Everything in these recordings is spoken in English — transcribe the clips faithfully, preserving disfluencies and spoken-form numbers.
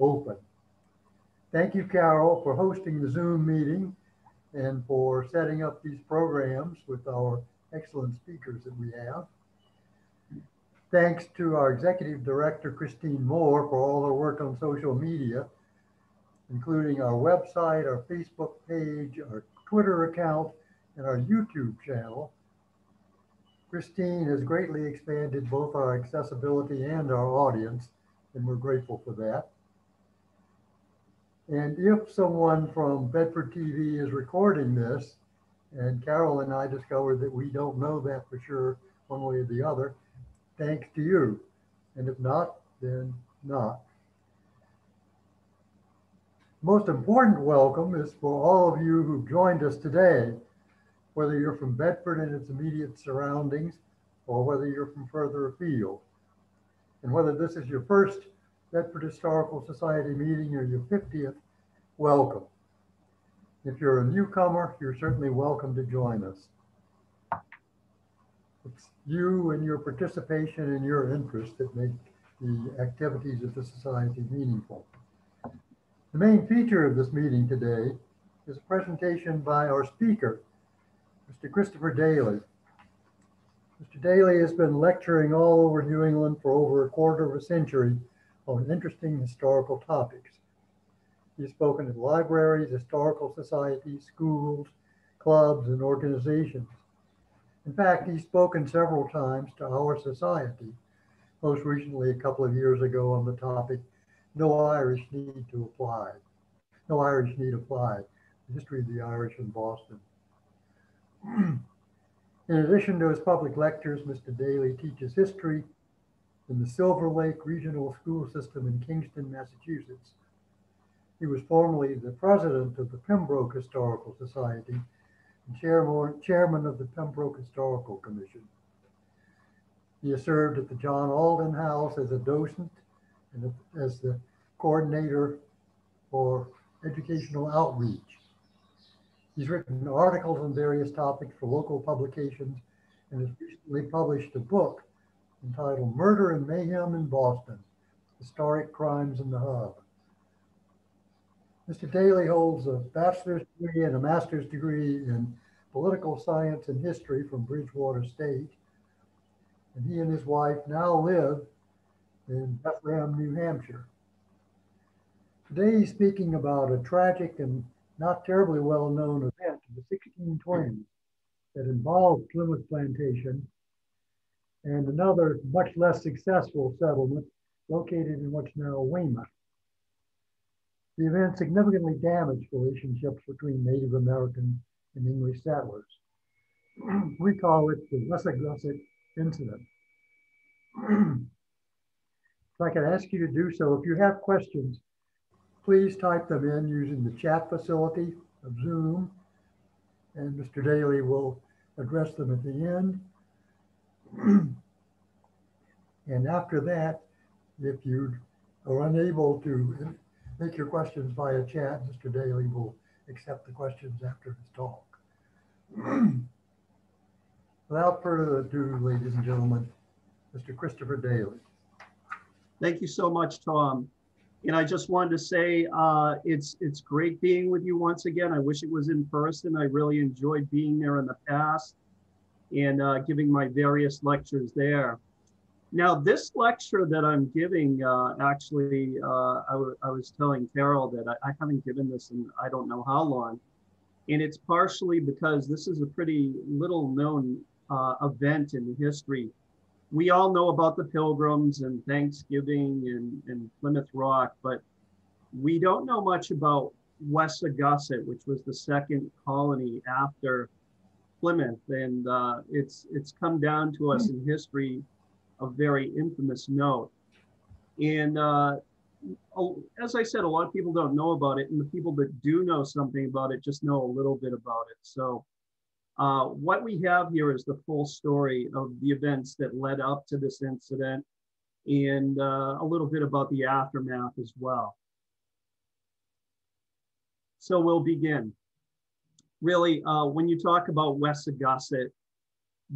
open. Thank you, Carol, for hosting the Zoom meeting and for setting up these programs with our excellent speakers that we have. Thanks to our Executive Director, Christine Moore, for all her work on social media, including our website, our Facebook page, our Twitter account, and our YouTube channel. Christine has greatly expanded both our accessibility and our audience, and we're grateful for that. And if someone from Bedford T V is recording this, and Carol and I discovered that we don't know that for sure one way or the other, thanks to you. And if not, then not. Most important welcome is for all of you who've joined us today, whether you're from Bedford and its immediate surroundings, or whether you're from further afield. And whether this is your first Bedford Historical Society meeting or your fiftieth, welcome. If you're a newcomer, you're certainly welcome to join us. It's you and your participation and your interest that make the activities of the society meaningful. The main feature of this meeting today is a presentation by our speaker, Mister Christopher Daley. Mister Daley has been lecturing all over New England for over a quarter of a century on interesting historical topics. He's spoken at libraries, historical societies, schools, clubs, and organizations. In fact, he's spoken several times to our society, most recently a couple of years ago on the topic, No Irish Need to Apply. No Irish Need Apply, the history of the Irish in Boston. In addition to his public lectures, Mister Daley teaches history in the Silver Lake Regional School System in Kingston, Massachusetts. He was formerly the president of the Pembroke Historical Society and chairman of the Pembroke Historical Commission. He has served at the John Alden House as a docent and as the coordinator for educational outreach. He's written articles on various topics for local publications and has recently published a book entitled Murder and Mayhem in Boston, Historic Crimes in the Hub. Mister Daley holds a bachelor's degree and a master's degree in political science and history from Bridgewater State. And he and his wife now live in Bethlehem, New Hampshire. Today he's speaking about a tragic and not terribly well-known event in the sixteen twenties that involved Plymouth Plantation and another much less successful settlement located in what's now Weymouth. The event significantly damaged relationships between Native American and English settlers. We call it the Wessagusset incident. If I could ask you to do so, if you have questions, please type them in using the chat facility of Zoom, and Mister Daley will address them at the end. And after that, if you are unable to make your questions via chat, Mister Daley will accept the questions after his talk. Without further ado, ladies and gentlemen, Mister Christopher Daley. Thank you so much, Tom. And I just wanted to say uh, it's, it's great being with you once again. I wish it was in person. I really enjoyed being there in the past and uh, giving my various lectures there. Now, this lecture that I'm giving, uh, actually, uh, I, I was telling Carol that I, I haven't given this in I don't know how long. And it's partially because this is a pretty little known uh, event in history. We all know about the Pilgrims and Thanksgiving and, and Plymouth Rock, but we don't know much about Wessagusset, which was the second colony after Plymouth. And uh, it's, it's come down to us in history a very infamous note. And uh, as I said, a lot of people don't know about it, and the people that do know something about it just know a little bit about it. So uh, what we have here is the full story of the events that led up to this incident, and uh, a little bit about the aftermath as well. So we'll begin. Really, uh, when you talk about Wessagusset,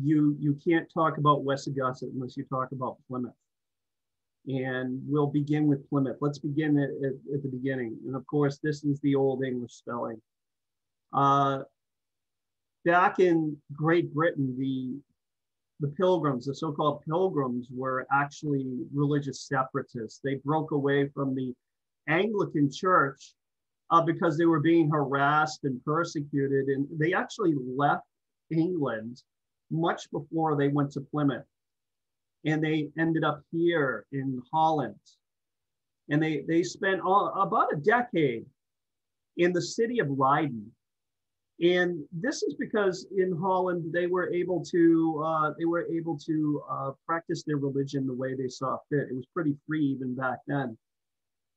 You, you can't talk about Wessagusset unless you talk about Plymouth. And we'll begin with Plymouth. Let's begin at, at, at the beginning. And of course, this is the Old English spelling. Uh, back in Great Britain, the, the Pilgrims, the so-called Pilgrims, were actually religious separatists. They broke away from the Anglican Church uh, because they were being harassed and persecuted. And they actually left England much before they went to Plymouth. And they ended up here in Holland. And they, they spent all, about a decade in the city of Leiden. And this is because in Holland, they were able to, uh, they were able to uh, practice their religion the way they saw fit. It was pretty free even back then.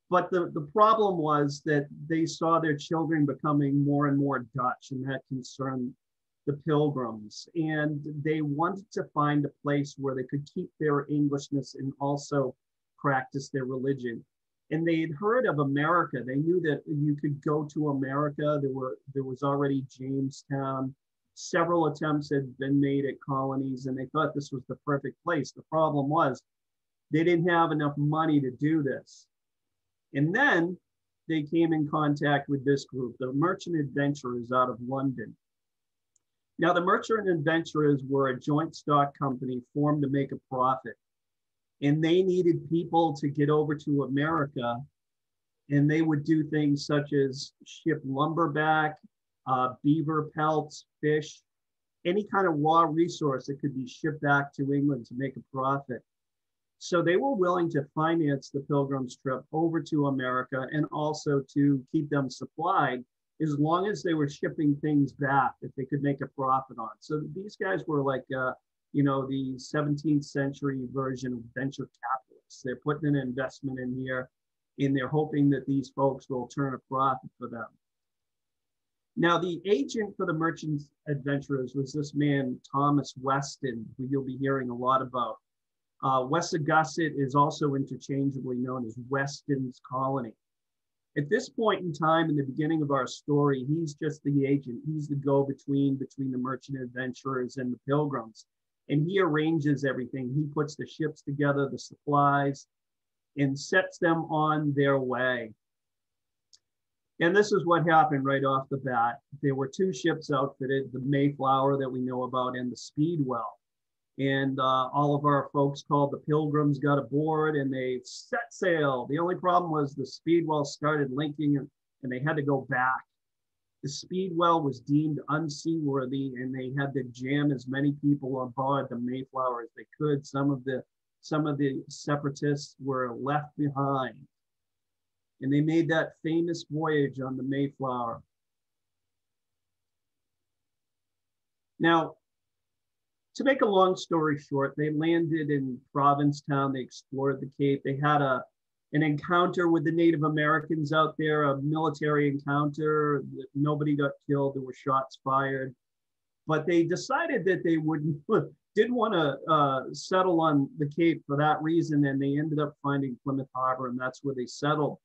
But the, the problem was that they saw their children becoming more and more Dutch, and that concerned the Pilgrims, and they wanted to find a place where they could keep their Englishness and also practice their religion. And they had heard of America. They knew that you could go to America. There were there was already Jamestown. Several attempts had been made at colonies, and they thought this was the perfect place. The problem was they didn't have enough money to do this. And then they came in contact with this group, the Merchant Adventurers out of London. Now, the Merchant Adventurers were a joint stock company formed to make a profit, and they needed people to get over to America, and they would do things such as ship lumber back, uh, beaver pelts, fish, any kind of raw resource that could be shipped back to England to make a profit. So they were willing to finance the Pilgrim's trip over to America and also to keep them supplied, as long as they were shipping things back that they could make a profit on. So these guys were like, uh, you know, the seventeenth century version of venture capitalists. They're putting an investment in here, and they're hoping that these folks will turn a profit for them. Now, the agent for the Merchant Adventurers was this man, Thomas Weston, who you'll be hearing a lot about. Uh, Wessagusset is also interchangeably known as Weston's Colony. At this point in time, in the beginning of our story, he's just the agent. He's the go-between between the Merchant Adventurers and the Pilgrims. And he arranges everything. He puts the ships together, the supplies, and sets them on their way. And this is what happened right off the bat. There were two ships outfitted, the Mayflower that we know about and the Speedwell. And uh, all of our folks called the Pilgrims got aboard and they set sail. The only problem was the Speedwell started linking and they had to go back. The Speedwell was deemed unseaworthy and they had to jam as many people on board the Mayflower as they could. Some of the, some of the separatists were left behind. And they made that famous voyage on the Mayflower. Now, to make a long story short, they landed in Provincetown. They explored the Cape. They had a, an encounter with the Native Americans out there, a military encounter. Nobody got killed. There were shots fired. But they decided that they wouldn't, didn't want to uh, settle on the Cape for that reason. And they ended up finding Plymouth Harbor, and that's where they settled.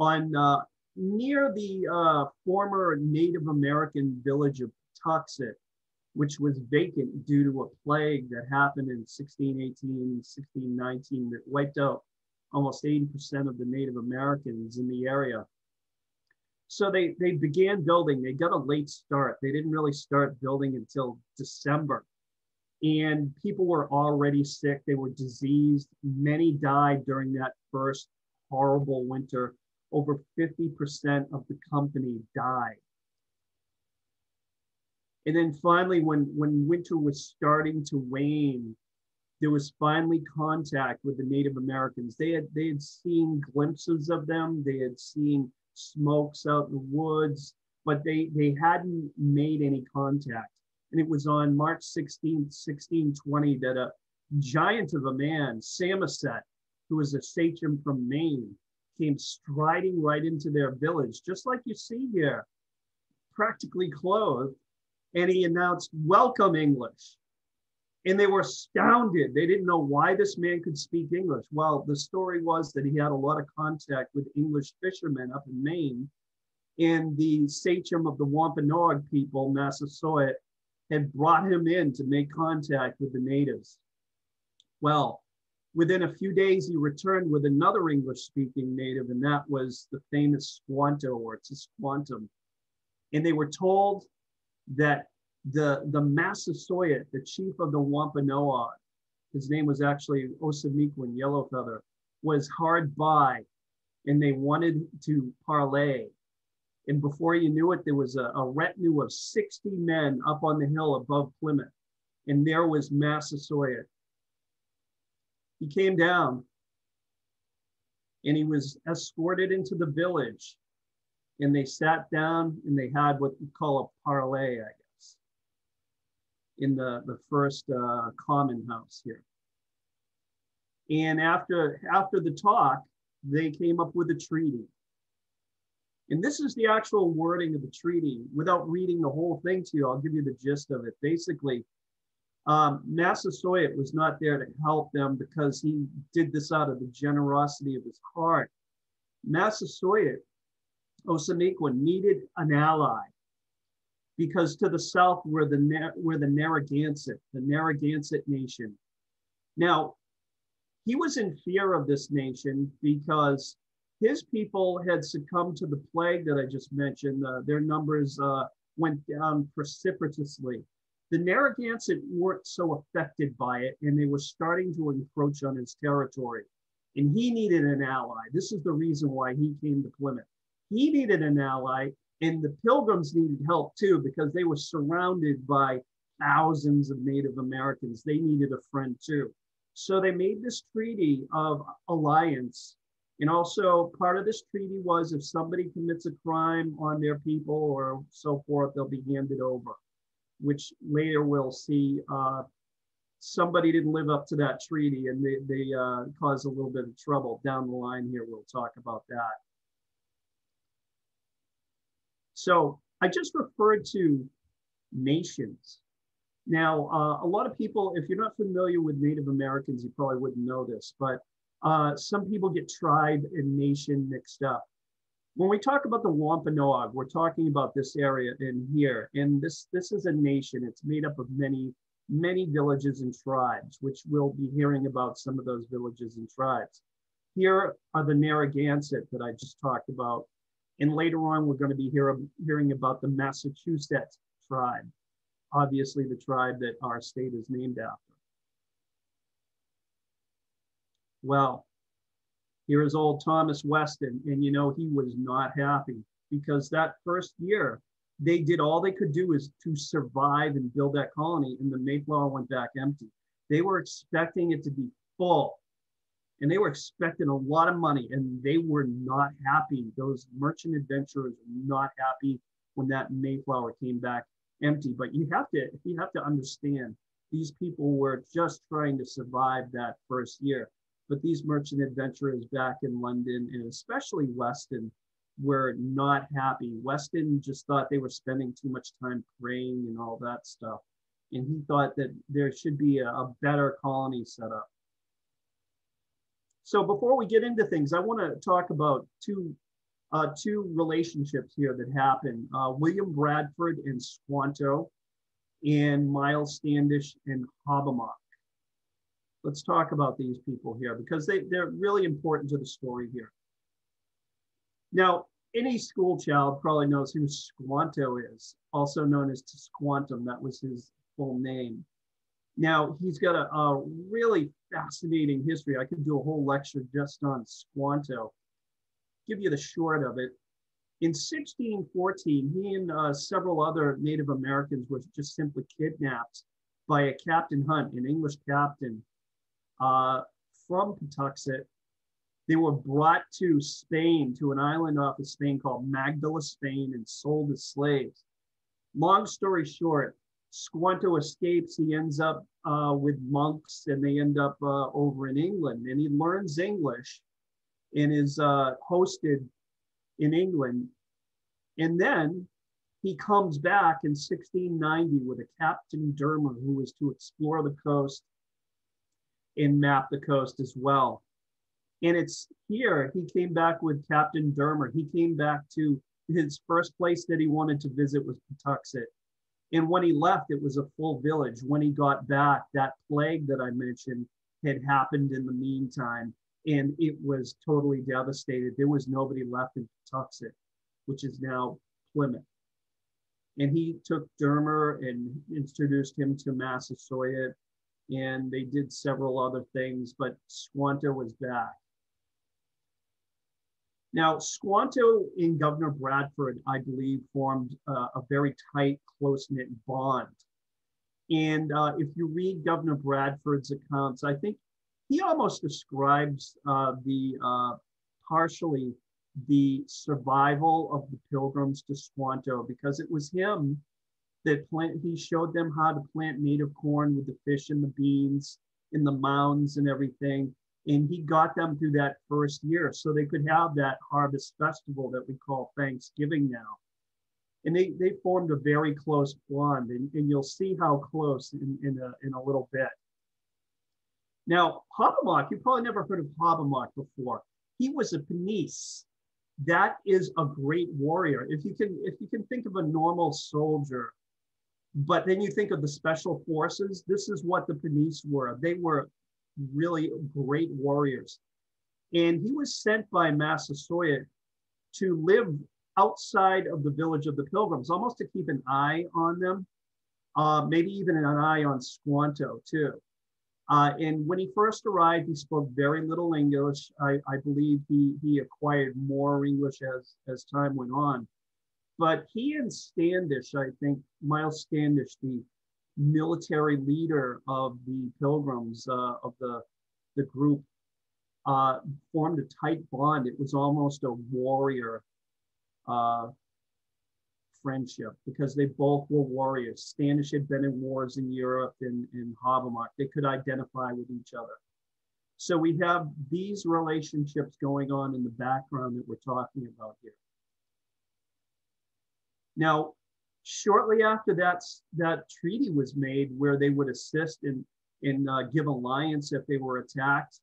On uh, near the uh, former Native American village of Tuxit, which was vacant due to a plague that happened in sixteen eighteen, sixteen nineteen, that wiped out almost eighty percent of the Native Americans in the area. So they, they began building. They got a late start. They didn't really start building until December. And people were already sick. They were diseased. Many died during that first horrible winter. Over fifty percent of the company died. And then finally, when, when winter was starting to wane, there was finally contact with the Native Americans. They had, they had seen glimpses of them. They had seen smokes out in the woods, but they, they hadn't made any contact. And it was on March sixteenth, sixteen twenty, that a giant of a man, Samoset, who was a sachem from Maine, came striding right into their village, just like you see here, practically clothed. And he announced, "Welcome, English." And they were astounded. They didn't know why this man could speak English. Well, the story was that he had a lot of contact with English fishermen up in Maine. And the sachem of the Wampanoag people, Massasoit, had brought him in to make contact with the natives. Well, Within a few days, he returned with another English-speaking native, and that was the famous Squanto or Tisquantum. And they were told that the, the Massasoit, the chief of the Wampanoag, his name was actually Osimiquin, Yellow Feather, was hard by, and they wanted to parley. And before you knew it, there was a, a retinue of sixty men up on the hill above Plymouth, and there was Massasoit. He came down and he was escorted into the village, and they sat down and they had what we call a parley, I guess, in the, the first uh, common house here. And after, after the talk, they came up with a treaty. And this is the actual wording of the treaty. Without reading the whole thing to you, I'll give you the gist of it. Basically, um, Massasoit was not there to help them because he did this out of the generosity of his heart. Massasoit, Osimiquin, needed an ally because to the south were the, were the Narragansett, the Narragansett nation. Now, he was in fear of this nation because his people had succumbed to the plague that I just mentioned. Uh, their numbers uh, went down precipitously. The Narragansett weren't so affected by it, and they were starting to encroach on his territory. And he needed an ally. This is the reason why he came to Plymouth. He needed an ally, and the Pilgrims needed help too, because they were surrounded by thousands of Native Americans. They needed a friend too. So they made this treaty of alliance. And also part of this treaty was if somebody commits a crime on their people or so forth, they'll be handed over, which later we'll see uh, somebody didn't live up to that treaty and they, they uh, caused a little bit of trouble down the line here. We'll talk about that. So I just referred to nations. Now, uh, a lot of people, if you're not familiar with Native Americans, you probably wouldn't know this, but Uh, some people get tribe and nation mixed up. When we talk about the Wampanoag, we're talking about this area in here. And this, this is a nation. It's made up of many, many villages and tribes, which we'll be hearing about some of those villages and tribes. Here are the Narragansett that I just talked about. And later on, we're going to be hear, hearing about the Massachusetts tribe, obviously the tribe that our state is named after. Well, here is old Thomas Weston, and you know, he was not happy because that first year, they did all they could do is to survive and build that colony, and the Mayflower went back empty. They were expecting it to be full, and they were expecting a lot of money, and they were not happy. Those merchant adventurers were not happy when that Mayflower came back empty. But you have to, you have to understand, these people were just trying to survive that first year. But these merchant adventurers back in London, and especially Weston, were not happy. Weston just thought they were spending too much time praying and all that stuff. And he thought that there should be a, a better colony set up. So before we get into things, I want to talk about two, uh, two relationships here that happened. Uh, William Bradford and Squanto, and Miles Standish and Hobomok. Let's talk about these people here because they, they're really important to the story here. Now, any school child probably knows who Squanto is, also known as Tisquantum. That was his full name. Now, he's got a, a really fascinating history. I could do a whole lecture just on Squanto. Give you the short of it. In sixteen fourteen, he and uh, several other Native Americans were just simply kidnapped by a Captain Hunt, an English captain, Uh, from Pocasset. They were brought to Spain, to an island off of Spain called Magdala, Spain, and sold as slaves. Long story short, Squanto escapes. He ends up uh, with monks, and they end up uh, over in England. And he learns English and is uh, hosted in England. And then he comes back in sixteen ninety with a Captain Dermer who was to explore the coast and map the coast as well. And it's here, he came back with Captain Dermer. He came back to his first place that he wanted to visit was Tuxit. And when he left, it was a full village. When he got back, that plague that I mentioned had happened in the meantime, and it was totally devastated. There was nobody left in Tuxit, which is now Plymouth. And he took Dermer and introduced him to Massasoit, and they did several other things, but Squanto was back. Now, Squanto and Governor Bradford, I believe, formed uh, a very tight, close-knit bond. And uh, if you read Governor Bradford's accounts, I think he almost describes uh, the uh, partially the survival of the Pilgrims to Squanto, because it was him that plant, he showed them how to plant native corn with the fish and the beans in the mounds and everything. And he got them through that first year so they could have that harvest festival that we call Thanksgiving now. And they, they formed a very close bond, and, and you'll see how close in, in, a, in a little bit. Now, Hobomok, you've probably never heard of Hobomok before. He was a Penise. That is a great warrior. If you can, if you can think of a normal soldier, but then you think of the special forces, this is what the Penise were. They were really great warriors. And he was sent by Massasoit to live outside of the village of the Pilgrims, almost to keep an eye on them, uh, maybe even an eye on Squanto too. Uh, and when he first arrived, he spoke very little English. I, I believe he, he acquired more English as, as time went on. But he and Standish, I think, Miles Standish, the military leader of the Pilgrims, uh, of the, the group, uh, formed a tight bond. It was almost a warrior uh, friendship, because they both were warriors. Standish had been in wars in Europe and in Hobomok. They could identify with each other. So we have these relationships going on in the background that we're talking about here. Now, shortly after that, that treaty was made where they would assist and, and uh, give alliance if they were attacked,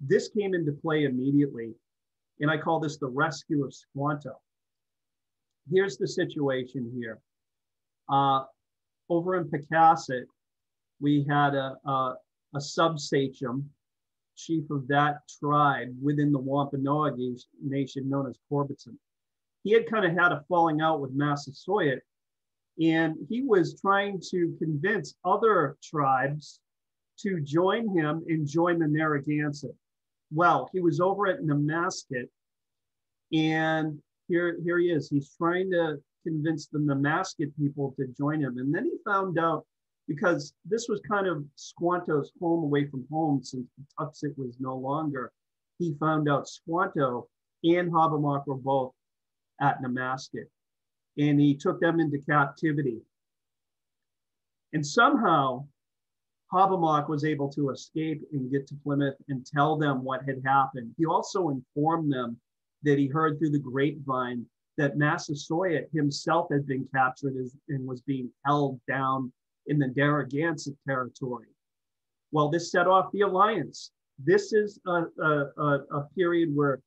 this came into play immediately. And I call this the rescue of Squanto. Here's the situation here. Uh, over in Pocasset, we had a, a, a sub-sachem, chief of that tribe within the Wampanoag nation known as Corbetson. He had kind of had a falling out with Massasoit, and he was trying to convince other tribes to join him and join the Narragansett. Well, he was over at Namasket, and here, here he is. He's trying to convince the Namasket people to join him. And then he found out, because this was kind of Squanto's home away from home since Tuxit was no longer, he found out Squanto and Hobomok were both at Namasket, and he took them into captivity. And somehow Hobomok was able to escape and get to Plymouth and tell them what had happened. He also informed them that he heard through the grapevine that Massasoit himself had been captured and was being held down in the Narragansett territory. Well, this set off the alliance. This is a, a, a period where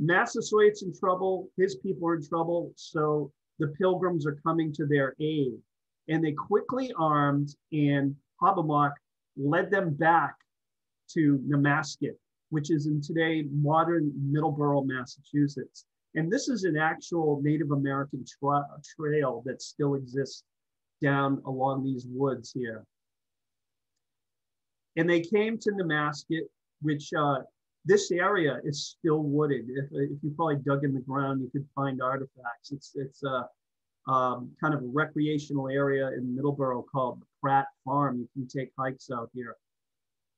Massasoit's in trouble, his people are in trouble, so the Pilgrims are coming to their aid. And they quickly armed, and Hobomok led them back to Namasket, which is in today modern Middleborough, Massachusetts. And this is an actual Native American tra trail that still exists down along these woods here. And they came to Namasket, which uh, this area is still wooded. If, if you probably dug in the ground, you could find artifacts. It's, it's a um, kind of a recreational area in Middleborough called the Pratt Farm. You can take hikes out here.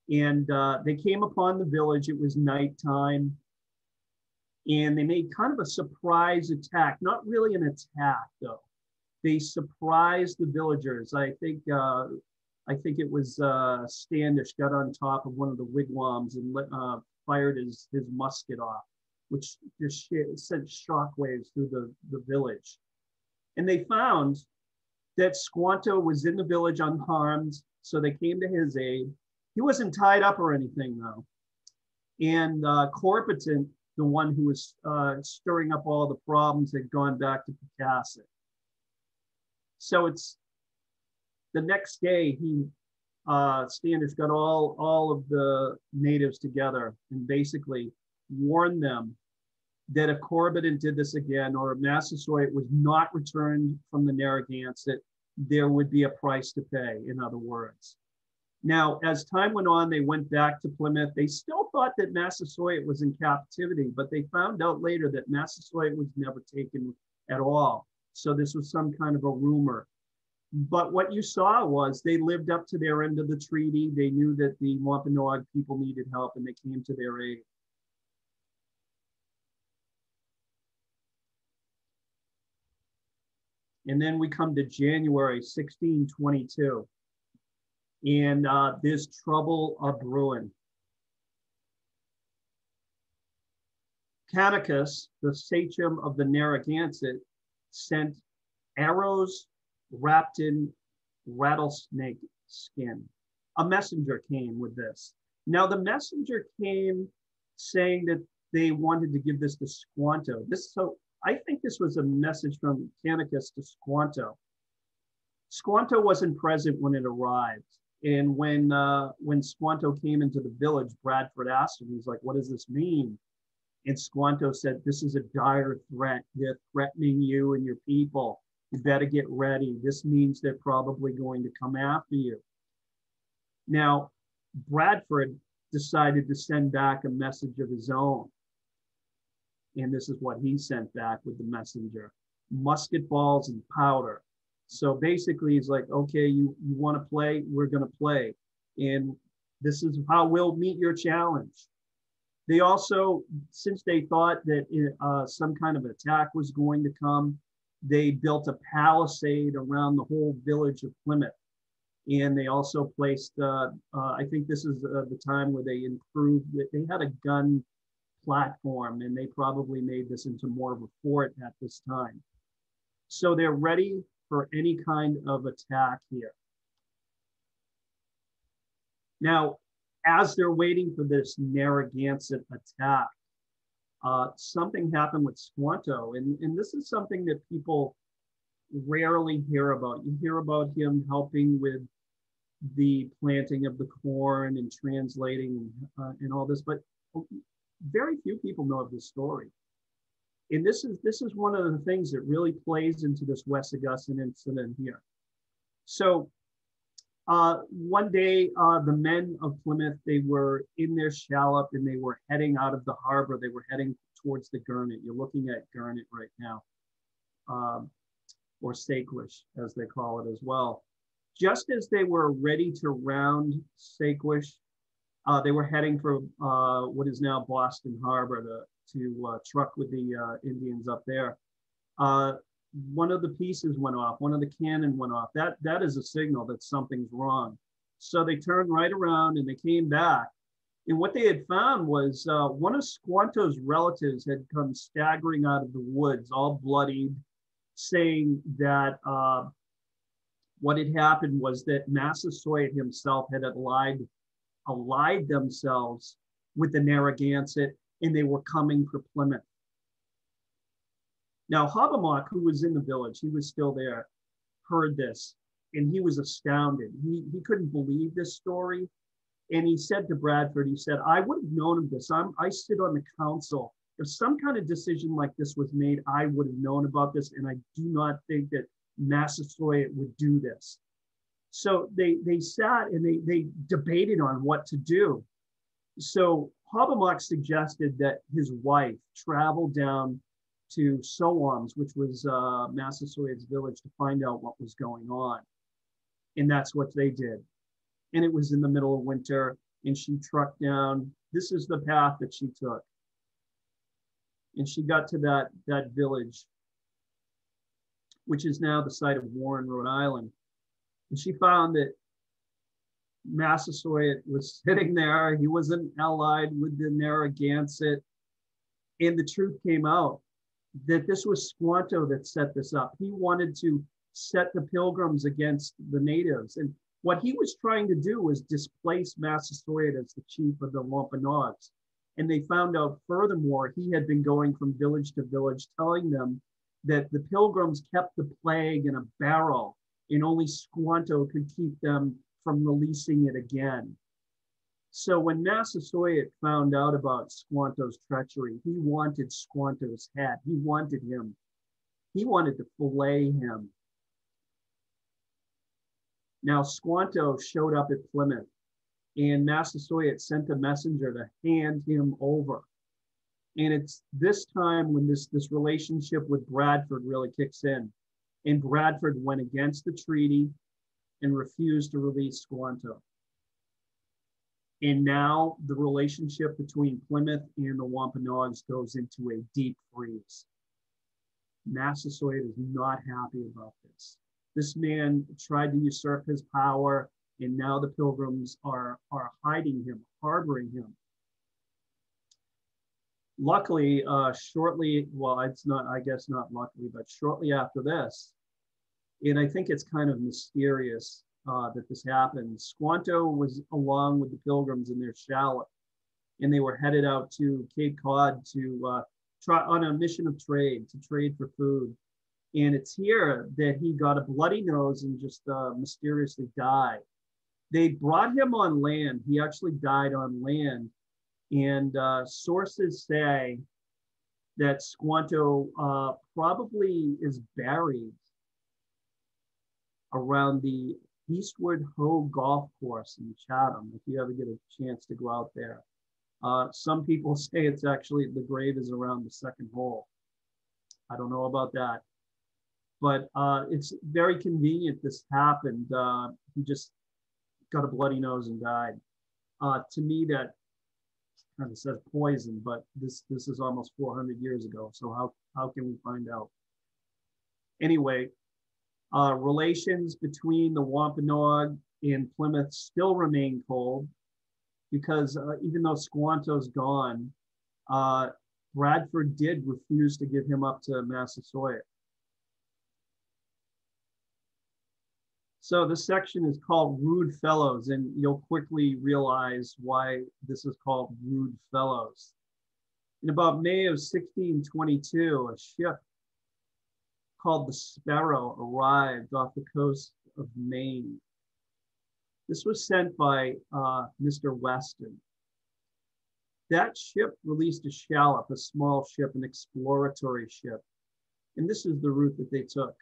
And uh, they came upon the village. It was nighttime. And they made kind of a surprise attack. Not really an attack, though. They surprised the villagers. I think uh, I think it was uh, Standish got on top of one of the wigwams and uh, fired his, his musket off, which just sent shockwaves through the, the village. And they found that Squanto was in the village unharmed, so they came to his aid. He wasn't tied up or anything, though. And uh, Corbetson, the one who was uh, stirring up all the problems, had gone back to Pocasset. So it's the next day, he uh, Standish got all, all of the natives together and basically warned them that if Corbetson did this again, or if Massasoit was not returned from the Narragansett, there would be a price to pay, in other words. Now, as time went on, they went back to Plymouth. They still thought that Massasoit was in captivity, but they found out later that Massasoit was never taken at all. So this was some kind of a rumor. But what you saw was they lived up to their end of the treaty. They knew that the Wampanoag people needed help, and they came to their aid. And then we come to January sixteen twenty-two. And uh, there's trouble a brewing. Canonicus, the sachem of the Narragansett, sent arrows wrapped in rattlesnake skin. A messenger came with this. Now, the messenger came saying that they wanted to give this to Squanto. This, so I think this was a message from Canonicus to Squanto. Squanto wasn't present when it arrived. And when uh, when Squanto came into the village, Bradford asked him, he's like, what does this mean? And Squanto said, this is a dire threat. They're threatening you and your people. You better get ready. This means they're probably going to come after you. Now, Bradford decided to send back a message of his own. And this is what he sent back with the messenger: musket balls and powder. So basically, he's like, okay, you, you want to play? We're going to play. And this is how we'll meet your challenge. They also, since they thought that it, uh, some kind of attack was going to come, they built a palisade around the whole village of Plymouth. And they also placed, uh, uh, I think this is uh, the time where they improved it. They had a gun platform, and they probably made this into more of a fort at this time. So they're ready for any kind of attack here. Now, as they're waiting for this Narragansett attack, uh, something happened with Squanto, and, and this is something that people rarely hear about. You hear about him helping with the planting of the corn and translating uh, and all this, but very few people know of this story. And this is, this is one of the things that really plays into this Wessagusset incident here. So uh, one day, uh, the men of Plymouth, they were in their shallop and they were heading out of the harbor. They were heading towards the Gurnet. You're looking at Gurnet right now, um, or Saquish, as they call it as well. Just as they were ready to round Saquish, uh, they were heading for uh, what is now Boston Harbor, the to uh, truck with the uh, Indians up there. Uh, one of the pieces went off, one of the cannon went off. That, that is a signal that something's wrong. So they turned right around and they came back. And what they had found was uh, one of Squanto's relatives had come staggering out of the woods, all bloodied, saying that uh, what had happened was that Massasoit himself had allied, allied themselves with the Narragansett, and they were coming for Plymouth. Now, Hobomok, who was in the village, he was still there, heard this, and he was astounded. He, he couldn't believe this story. And he said to Bradford, he said, I would have known of this. I'm, I sit on the council. If some kind of decision like this was made, I would have known about this, and I do not think that Massasoit would do this. So they, they sat and they, they debated on what to do. So Hobomok suggested that his wife travel down to Sowams, which was uh, Massasoit's village, to find out what was going on. And that's what they did. And it was in the middle of winter, and she trucked down. This is the path that she took. And she got to that, that village, which is now the site of Warren, Rhode Island. And she found that Massasoit was sitting there. He wasn't allied with the Narragansett. And the truth came out that this was Squanto that set this up. He wanted to set the Pilgrims against the natives. And what he was trying to do was displace Massasoit as the chief of the Wampanoags. And they found out, furthermore, he had been going from village to village telling them that the Pilgrims kept the plague in a barrel and only Squanto could keep them from releasing it again. So when Massasoit found out about Squanto's treachery, he wanted Squanto's head. He wanted him. He wanted to fillet him. Now Squanto showed up at Plymouth, and Massasoit sent a messenger to hand him over. And it's this time when this, this relationship with Bradford really kicks in. And Bradford went against the treaty and refused to release Squanto. And now the relationship between Plymouth and the Wampanoags goes into a deep freeze. Massasoit is not happy about this. This man tried to usurp his power, and now the Pilgrims are, are hiding him, harboring him. Luckily, uh, shortly, well, it's not, I guess not luckily, but shortly after this, and I think it's kind of mysterious uh, that this happened, Squanto was along with the Pilgrims in their shallop, and they were headed out to Cape Cod to uh, try on a mission of trade, to trade for food. And it's here that he got a bloody nose and just uh, mysteriously died. They brought him on land. He actually died on land. And uh, sources say that Squanto uh, probably is buried around the Eastward Ho Golf Course in Chatham, if you ever get a chance to go out there. Uh, some people say it's actually, the grave is around the second hole. I don't know about that. But uh, it's very convenient this happened. Uh, he just got a bloody nose and died. Uh, to me, that kind of says poison, but this this is almost four hundred years ago, so how, how can we find out? Anyway, uh, relations between the Wampanoag and Plymouth still remain cold because uh, even though Squanto's gone, uh, Bradford did refuse to give him up to Massasoit. So this section is called Rude Fellows, and you'll quickly realize why this is called Rude Fellows. In about May of sixteen twenty-two, a ship called the Sparrow arrived off the coast of Maine. This was sent by uh, Mister Weston. That ship released a shallop, a small ship, an exploratory ship. And this is the route that they took.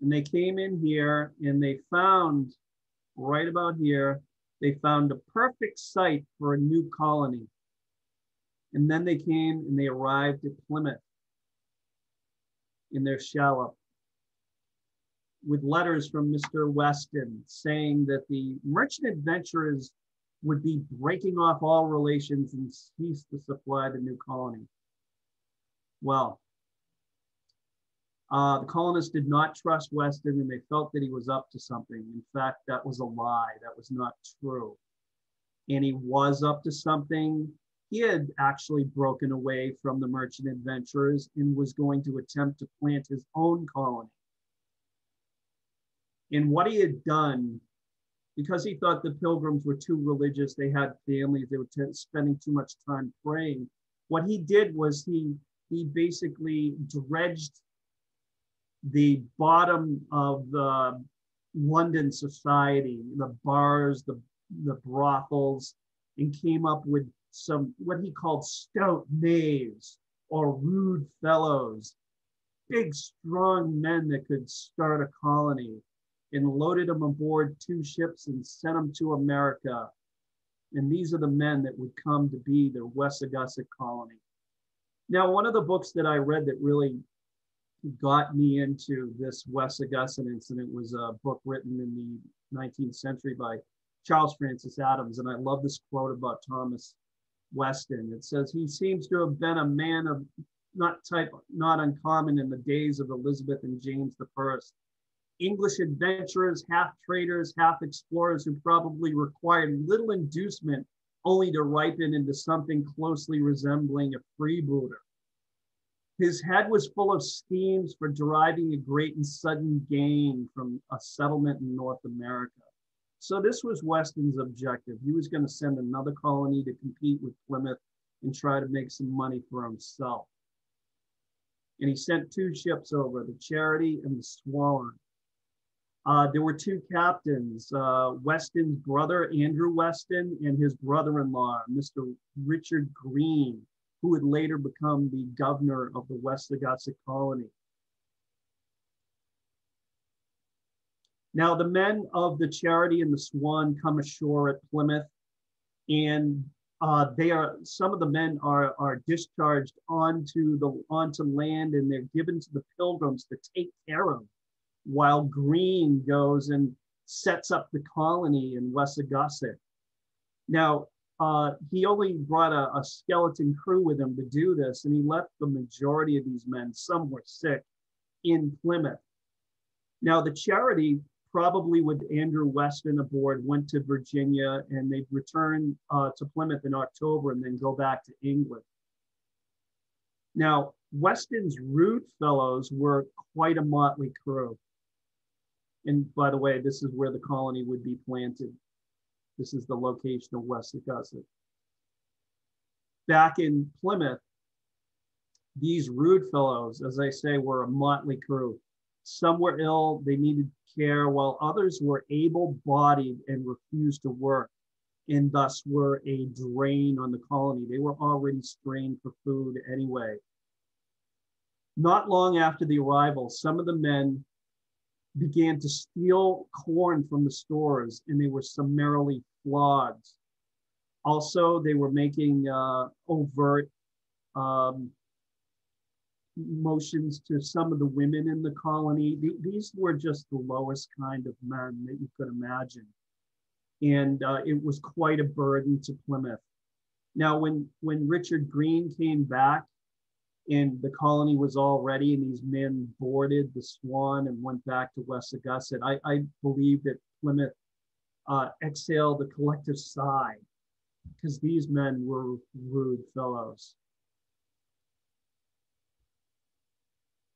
And they came in here and they found, right about here, they found a perfect site for a new colony. And then they came and they arrived at Plymouth in their shallop with letters from Mister Weston saying that the merchant adventurers would be breaking off all relations and cease to supply the new colony. Well, Uh, the colonists did not trust Weston, and they felt that he was up to something. In fact, that was a lie. That was not true. And he was up to something. He had actually broken away from the merchant adventurers and was going to attempt to plant his own colony. And what he had done, because he thought the Pilgrims were too religious, they had families, they were t- spending too much time praying. What he did was he, he basically dredged the bottom of the London society, the bars, the, the brothels, and came up with some, what he called stout knaves or rude fellows, big, strong men that could start a colony, and loaded them aboard two ships and sent them to America. And these are the men that would come to be the Wessagusset colony. Now, one of the books that I read that really got me into this Wessagusset incident was a book written in the nineteenth century by Charles Francis Adams. And I love this quote about Thomas Weston. It says, he seems to have been a man of not type, not uncommon in the days of Elizabeth and James the First. English adventurers, half traders, half explorers who probably required little inducement only to ripen into something closely resembling a freebooter. His head was full of schemes for deriving a great and sudden gain from a settlement in North America. So this was Weston's objective. He was going to send another colony to compete with Plymouth and try to make some money for himself. And he sent two ships over, the Charity and the Swan. Uh, there were two captains, uh, Weston's brother, Andrew Weston, and his brother-in-law, Mister Richard Greene, who would later become the governor of the Wessagusset colony. Now, the men of the Charity and the Swan come ashore at Plymouth, and uh, they are some of the men are are discharged onto the onto land, and they're given to the Pilgrims to take care of, while Greene goes and sets up the colony in Wessagusset. Now, uh, he only brought a, a skeleton crew with him to do this, and he left the majority of these men, some were sick, in Plymouth. Now, the Charity, probably with Andrew Weston aboard, went to Virginia, and they'd return uh, to Plymouth in October and then go back to England. Now, Weston's rude fellows were quite a motley crew. And by the way, this is where the colony would be planted. This is the location of Wessagusset. Back in Plymouth, these rude fellows, as I say, were a motley crew. Some were ill, they needed care, while others were able-bodied and refused to work, and thus were a drain on the colony. They were already strained for food anyway. Not long after the arrival, some of the men began to steal corn from the stores, and they were summarily flogged. Also, they were making uh, overt um, motions to some of the women in the colony. These were just the lowest kind of men that you could imagine. And uh, it was quite a burden to Plymouth. Now, when, when Richard Greene came back, and the colony was all ready, and these men boarded the Swan and went back to Wessagusset, I, I believe that Plymouth uh, exhaled a collective sigh, because these men were rude fellows.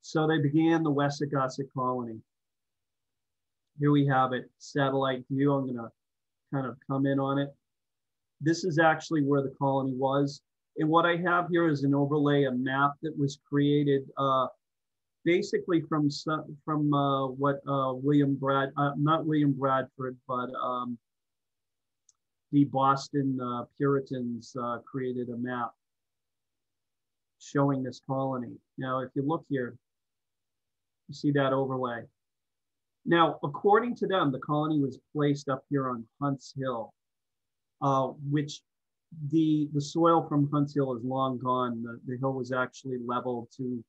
So they began the Wessagusset colony. Here we have it, satellite view. I'm gonna kind of come in on it. This is actually where the colony was. And what I have here is an overlay, a map that was created uh, basically from some, from uh, what uh, William Brad, uh, not William Bradford, but um, the Boston uh, Puritans uh, created a map showing this colony. Now, if you look here, you see that overlay. Now, according to them, the colony was placed up here on Hunt's Hill, uh, which The, the soil from Hunt's Hill is long gone. The, the hill was actually leveled to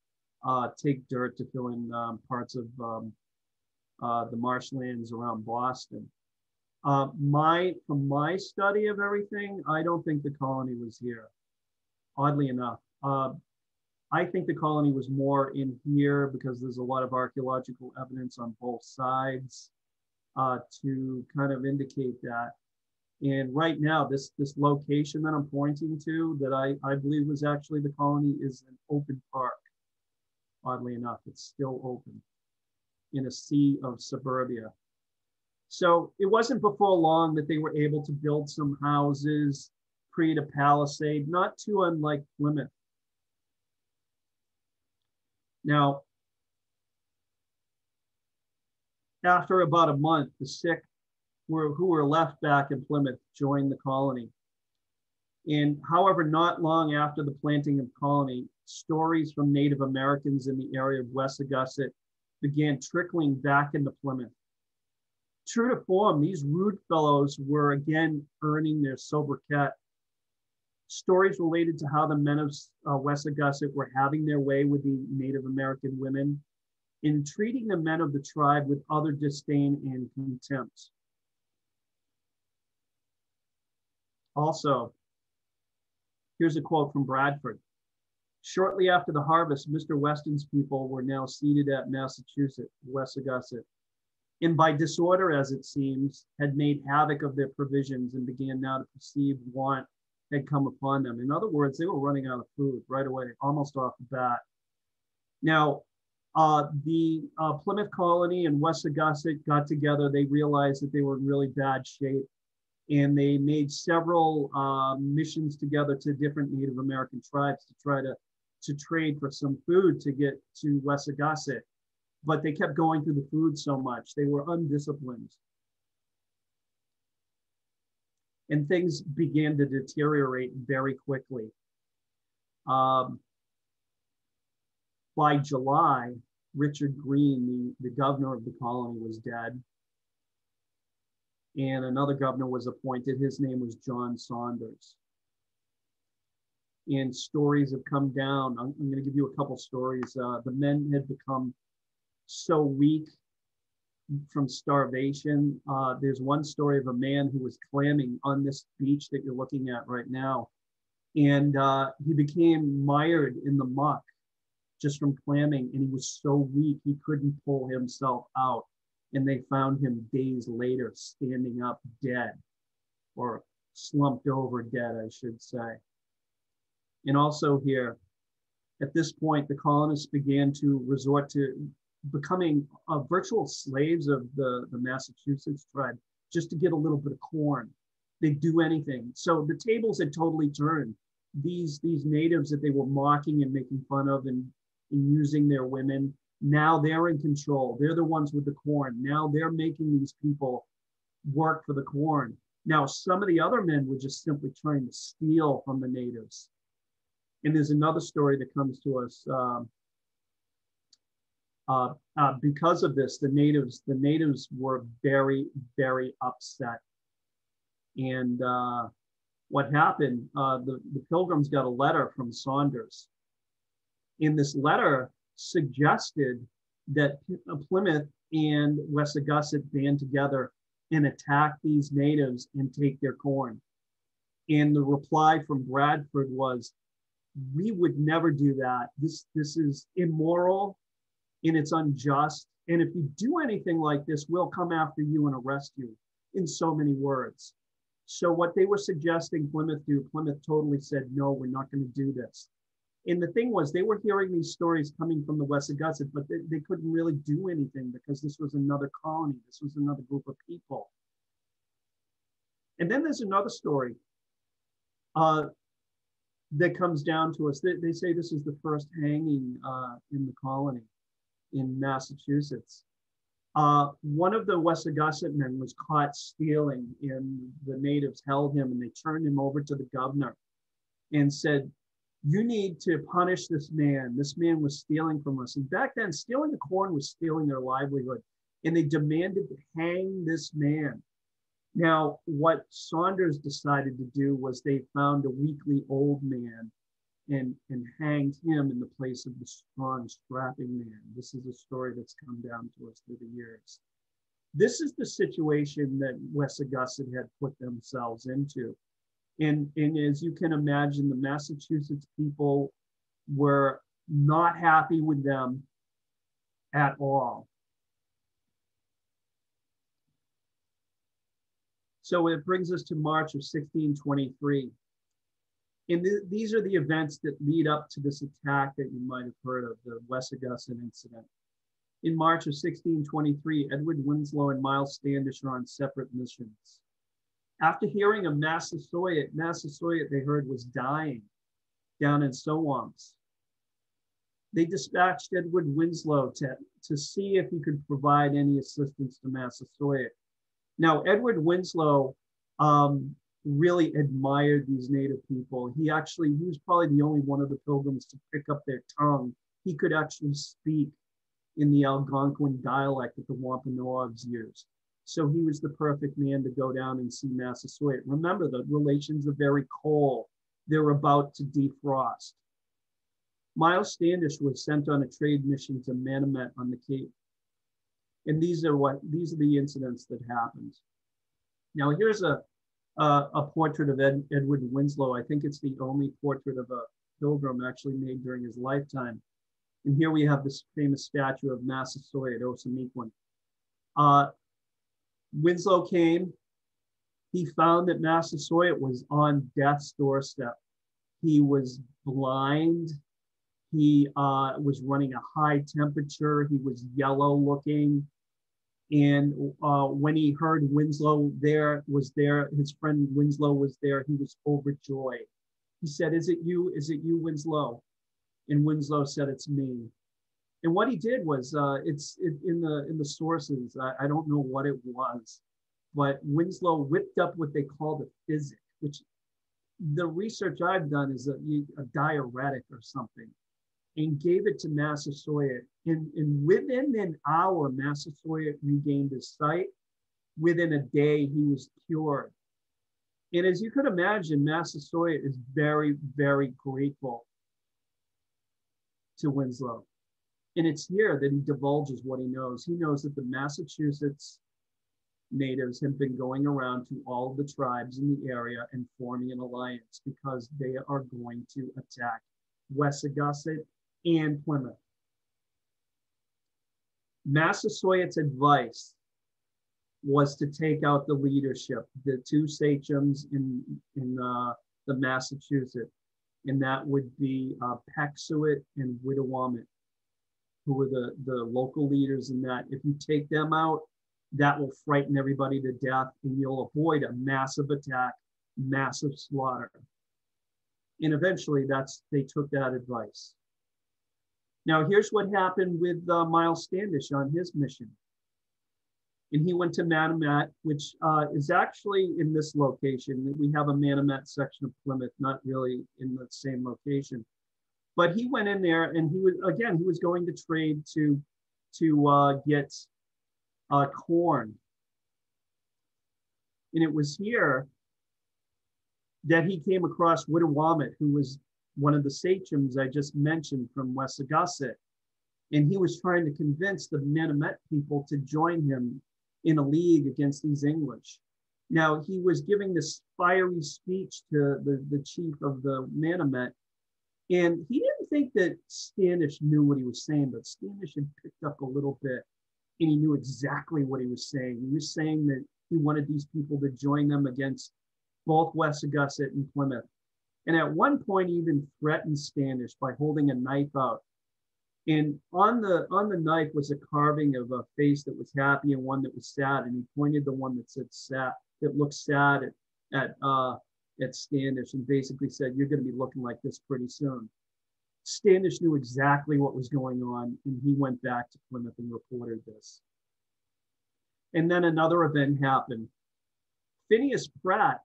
uh, take dirt to fill in um, parts of um, uh, the marshlands around Boston. Uh, my, from my study of everything, I don't think the colony was here, oddly enough. Uh, I think the colony was more in here because there's a lot of archaeological evidence on both sides uh, to kind of indicate that. And right now, this, this location that I'm pointing to that I, I believe was actually the colony is an open park. Oddly enough, it's still open in a sea of suburbia. So it wasn't before long that they were able to build some houses, create a palisade, not too unlike Plymouth. Now, after about a month, the sick Were, who were left back in Plymouth joined the colony. And however, not long after the planting of colony, stories from Native Americans in the area of Wessagusset began trickling back into Plymouth. True to form, these rude fellows were again earning their sobriquet. Stories related to how the men of uh, Wessagusset were having their way with the Native American women in treating the men of the tribe with other disdain and contempt. Also, here's a quote from Bradford. Shortly after the harvest, Mister Weston's people were now seated at Massachusetts, Wessagusset, and by disorder, as it seems, had made havoc of their provisions and began now to perceive want had come upon them. In other words, they were running out of food right away, almost off the bat. Now, uh, the uh, Plymouth colony and Wessagusset got together. They realized that they were in really bad shape, and they made several uh, missions together to different Native American tribes to try to, to trade for some food to get to Wessagusset. but they kept going through the food so much. They were undisciplined. And things began to deteriorate very quickly. Um, by July, Richard Greene, the, the governor of the colony, was dead. And another governor was appointed. His name was John Saunders. And stories have come down. I'm, I'm going to give you a couple stories. Uh, the men had become so weak from starvation. Uh, there's one story of a man who was clamming on this beach that you're looking at right now. And uh, he became mired in the muck just from clamming. And he was so weak, he couldn't pull himself out. And they found him days later, standing up dead, or slumped over dead, I should say. And also here, at this point, the colonists began to resort to becoming uh, virtual slaves of the, the Massachusetts tribe, just to get a little bit of corn. They'd do anything. So the tables had totally turned. These, these natives that they were mocking and making fun of and, and using their women, now they're in control. They're the ones with the corn. Now they're making these people work for the corn. Now, some of the other men were just simply trying to steal from the natives. And there's another story that comes to us. Um, uh, uh, because of this, the natives, the natives were very, very upset. And uh, what happened, uh, the, the Pilgrims got a letter from Saunders. In this letter, suggested that Plymouth and Wessagusset band together and attack these natives and take their corn. And the reply from Bradford was, we would never do that. This, this is immoral and it's unjust. And if you do anything like this, we'll come after you and arrest you, in so many words. So what they were suggesting Plymouth do, Plymouth totally said, no, we're not going to do this. And the thing was, they were hearing these stories coming from the Wessagusset, but they, they couldn't really do anything because this was another colony. This was another group of people. And then there's another story uh, that comes down to us. They, they say this is the first hanging uh, in the colony in Massachusetts. Uh, one of the Wessagusset men was caught stealing, and the natives held him, and they turned him over to the governor and said, you need to punish this man. This man was stealing from us. And back then, stealing the corn was stealing their livelihood. And they demanded to hang this man. Now, what Saunders decided to do was they found a weakly old man and, and hanged him in the place of the strong, strapping man. This is a story that's come down to us through the years. This is the situation that Wessagusset had put themselves into. And, and as you can imagine, the Massachusetts people were not happy with them at all. So it brings us to March of sixteen twenty-three. And th these are the events that lead up to this attack that you might have heard of, the Wessagusset incident. In March of sixteen twenty-three, Edward Winslow and Miles Standish are on separate missions. After hearing of Massasoit, Massasoit they heard was dying down in Sowams. They dispatched Edward Winslow to, to see if he could provide any assistance to Massasoit. Now, Edward Winslow um, really admired these native people. He actually, he was probably the only one of the Pilgrims to pick up their tongue. He could actually speak in the Algonquin dialect that the Wampanoags used. So he was the perfect man to go down and see Massasoit. Remember, the relations are very cold. They're about to defrost. Miles Standish was sent on a trade mission to Manomet on the Cape. And these are what these are the incidents that happened. Now here's a, a, a portrait of Ed, Edward Winslow. I think it's the only portrait of a Pilgrim actually made during his lifetime. And here we have this famous statue of Massasoit, Osamequin. Uh, Winslow came, he found that Massasoit was on death's doorstep. He was blind, he uh, was running a high temperature, he was yellow looking. And uh, when he heard Winslow there was there, his friend Winslow was there, he was overjoyed. He said, is it you, is it you, Winslow? And Winslow said, it's me. And what he did was, uh, it's it, in the in the sources, I, I don't know what it was, but Winslow whipped up what they call the physic, which the research I've done is a, a diuretic or something, and gave it to Massasoit. And, and within an hour, Massasoit regained his sight. Within a day, he was cured. And as you could imagine, Massasoit is very, very grateful to Winslow. And it's here that he divulges what he knows. He knows that the Massachusetts natives have been going around to all the tribes in the area and forming an alliance because they are going to attack Wessagusset and Plymouth. Massasoit's advice was to take out the leadership, the two sachems in, in uh, the Massachusetts, and that would be uh, Pocasset and Wituwamat, who were the, the local leaders in that. If you take them out, that will frighten everybody to death and you'll avoid a massive attack, massive slaughter. And eventually that's, they took that advice. Now here's what happened with uh, Miles Standish on his mission. And he went to Manomet, which uh, is actually in this location. We have a Manomet section of Plymouth, not really in the same location. But he went in there and he was, again, he was going to trade to, to uh, get uh, corn. And it was here that he came across Wituwamat, who was one of the sachems I just mentioned from Wessagusset. And he was trying to convince the Manomet people to join him in a league against these English. Now he was giving this fiery speech to the, the chief of the Manomet, and he didn't think that Standish knew what he was saying, but Standish had picked up a little bit and he knew exactly what he was saying. He was saying that he wanted these people to join them against both Wessagusset and Plymouth. And at one point he even threatened Standish by holding a knife out. And on the, on the knife was a carving of a face that was happy and one that was sad. And he pointed the one that said sad, that looked sad at, at, uh, at Standish, and basically said, you're going to be looking like this pretty soon. Standish knew exactly what was going on, and he went back to Plymouth and reported this. And then another event happened. Phineas Pratt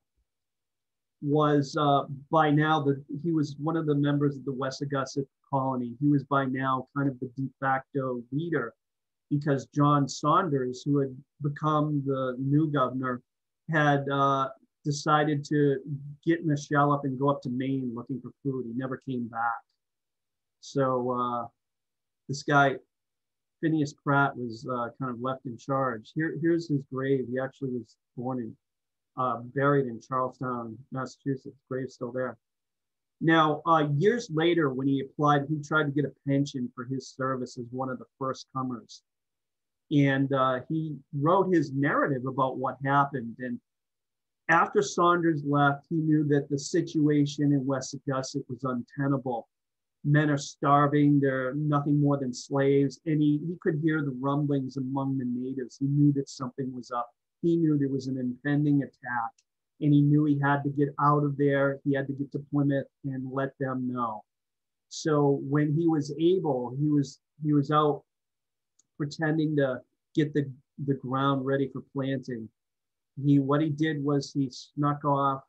was uh, by now, the, he was one of the members of the Wessagusset colony. He was by now kind of the de facto leader because John Saunders, who had become the new governor, had uh, decided to get in a shallop and go up to Maine looking for food. He never came back. So uh, this guy, Phineas Pratt, was uh, kind of left in charge. Here, here's his grave. He actually was born in, uh, buried in Charlestown, Massachusetts. Grave's still there. Now, uh, years later, when he applied, he tried to get a pension for his service as one of the first comers. And uh, he wrote his narrative about what happened. And after Saunders left, he knew that the situation in Wessagusset was untenable. Men are starving, they're nothing more than slaves. And he, he could hear the rumblings among the natives. He knew that something was up. He knew there was an impending attack. And he knew he had to get out of there. He had to get to Plymouth and let them know. So when he was able, he was he was out pretending to get the, the ground ready for planting. He what he did was he snuck off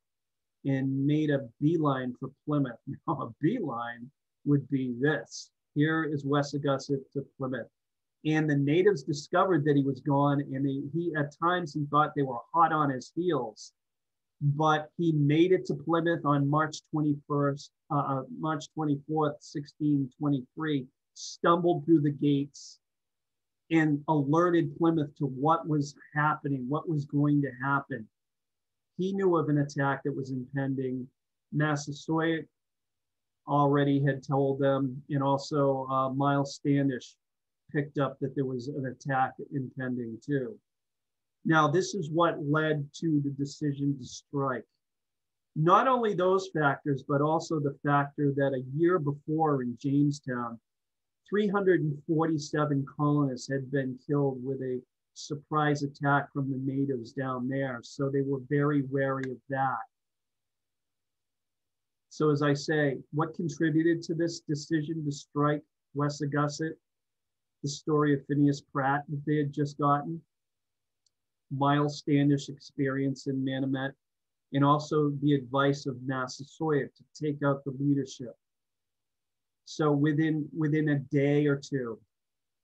and made a beeline for Plymouth. Now a beeline would be this. Here is Wessagusset to Plymouth. And the natives discovered that he was gone, and he, he at times he thought they were hot on his heels. But he made it to Plymouth on March twenty-first, uh, March twenty-fourth, sixteen twenty-three, stumbled through the gates and alerted Plymouth to what was happening, what was going to happen. He knew of an attack that was impending. Massasoit already had told them, and also uh, Miles Standish picked up that there was an attack impending too. Now, this is what led to the decision to strike. Not only those factors, but also the factor that a year before in Jamestown, three hundred forty-seven colonists had been killed with a surprise attack from the natives down there. So they were very wary of that. So as I say, what contributed to this decision to strike Wessagusset? the story of Phineas Pratt that they had just gotten, Miles Standish's experience in Manomet, and also the advice of Massasoit to take out the leadership. So within, within a day or two,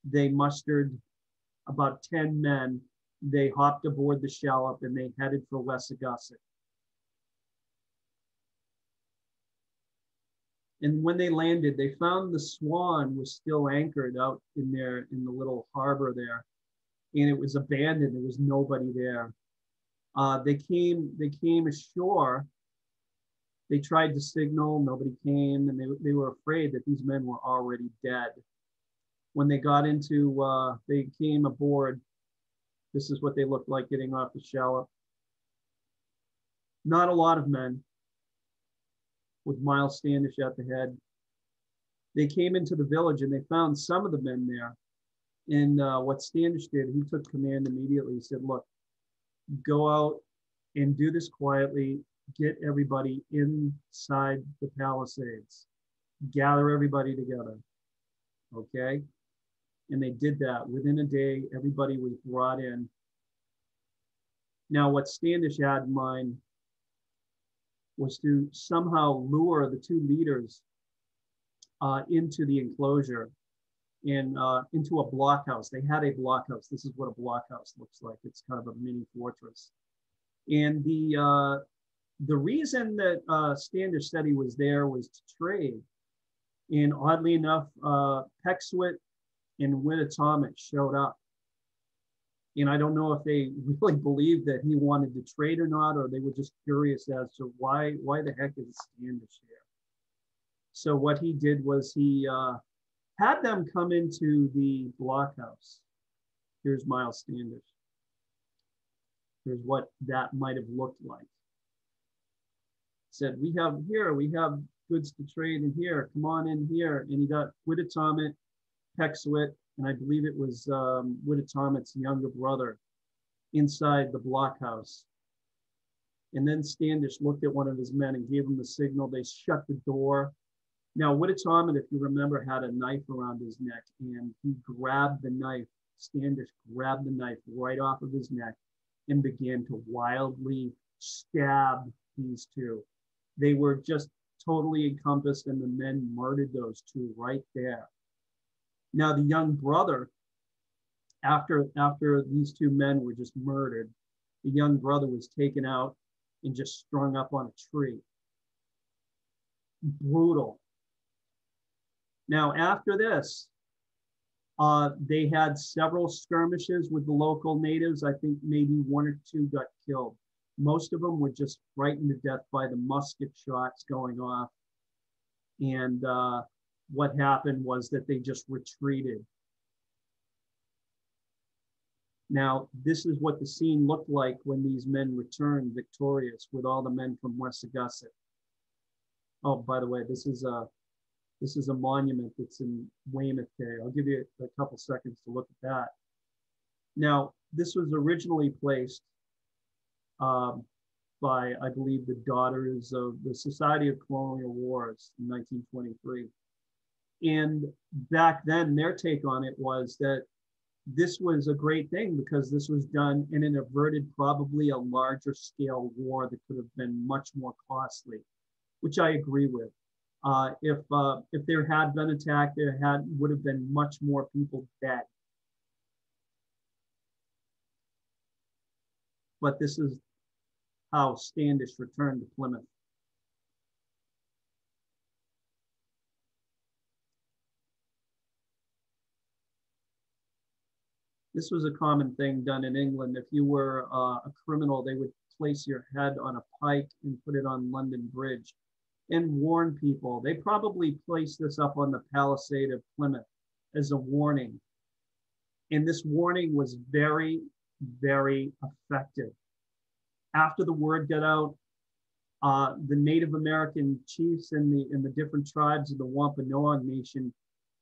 they mustered about ten men. They hopped aboard the shallop and they headed for Wessagusset. And when they landed, they found the Swan was still anchored out in there in the little harbor there, and it was abandoned. There was nobody there. Uh, they came. They came ashore. They tried to signal. Nobody came, and they they were afraid that these men were already dead. When they got into, uh, they came aboard. This is what they looked like getting off the shallop. Not a lot of men, with Miles Standish at the head. They came into the village and they found some of the men there. And uh, what Standish did, he took command immediately. He said, look, go out and do this quietly. Get everybody inside the palisades. Gather everybody together, okay? And they did that. Within a day, everybody was brought in. Now, what Standish had in mind was to somehow lure the two leaders uh, into the enclosure and uh, into a blockhouse. They had a blockhouse. This is what a blockhouse looks like. It's kind of a mini fortress. And the, uh, the reason that uh, Standish said he was there was to trade. And oddly enough, uh, Peckswit and Wituwamat showed up. And I don't know if they really believed that he wanted to trade or not, or they were just curious as to why, why the heck is Standish here? So what he did was he uh, had them come into the blockhouse. Here's Miles Standish. Here's what that might have looked like. Said, we have here, we have goods to trade in here. Come on in here. And he got Wituwamat, Peckswit, and I believe it was um, Witawamatt's younger brother inside the blockhouse. And then Standish looked at one of his men and gave him the signal. They shut the door. Now, Wituwamat, if you remember, had a knife around his neck, and he grabbed the knife. Standish grabbed the knife right off of his neck and began to wildly stab these two. They were just totally encompassed, and the men murdered those two right there. Now, the young brother, after, after these two men were just murdered, the young brother was taken out and just strung up on a tree. Brutal. Now, after this, uh, they had several skirmishes with the local natives. I think maybe one or two got killed. Most of them were just frightened to death by the musket shots going off. And uh, what happened was that they just retreated. Now, this is what the scene looked like when these men returned victorious with all the men from Wessagusset. Oh, by the way, this is a, this is a monument that's in Weymouth today. I'll give you a, a couple seconds to look at that. Now, this was originally placed um, by, I believe, the Daughters of the Society of Colonial Wars in nineteen twenty-three. And back then, their take on it was that this was a great thing because this was done and it averted probably a larger scale war that could have been much more costly, which I agree with. Uh, if uh, if there had been attack, there had would have been much more people dead. But this is how Standish returned to Plymouth. This was a common thing done in England. If you were uh, a criminal, they would place your head on a pike and put it on London Bridge and warn people. They probably placed this up on the palisade of Plymouth as a warning. And this warning was very, very effective. After the word got out, uh, the Native American chiefs in the, in the different tribes of the Wampanoag Nation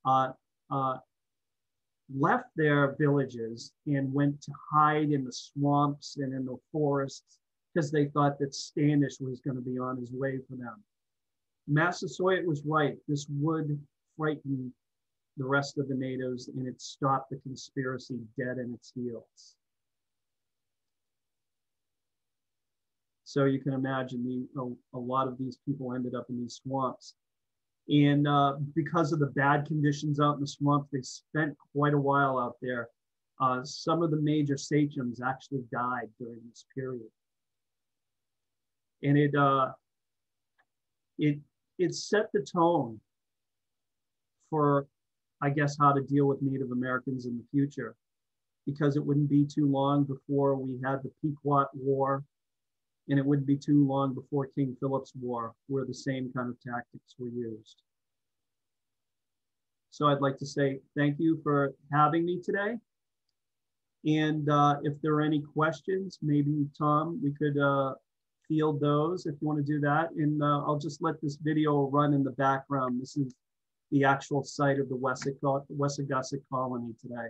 uh, uh, left their villages and went to hide in the swamps and in the forests because they thought that Standish was going to be on his way for them. Massasoit was right. This would frighten the rest of the natives, and it stopped the conspiracy dead in its heels. So you can imagine the, a, a lot of these people ended up in these swamps. And uh, because of the bad conditions out in the swamps, they spent quite a while out there. Uh, some of the major sachems actually died during this period. And it, uh, it, it set the tone for, I guess, how to deal with Native Americans in the future, because it wouldn't be too long before we had the Pequot War. And it wouldn't be too long before King Philip's War, where the same kind of tactics were used. So I'd like to say thank you for having me today. And uh, if there are any questions, maybe Tom, we could uh, field those if you want to do that. And uh, I'll just let this video run in the background. This is the actual site of the Wessagusset colony today.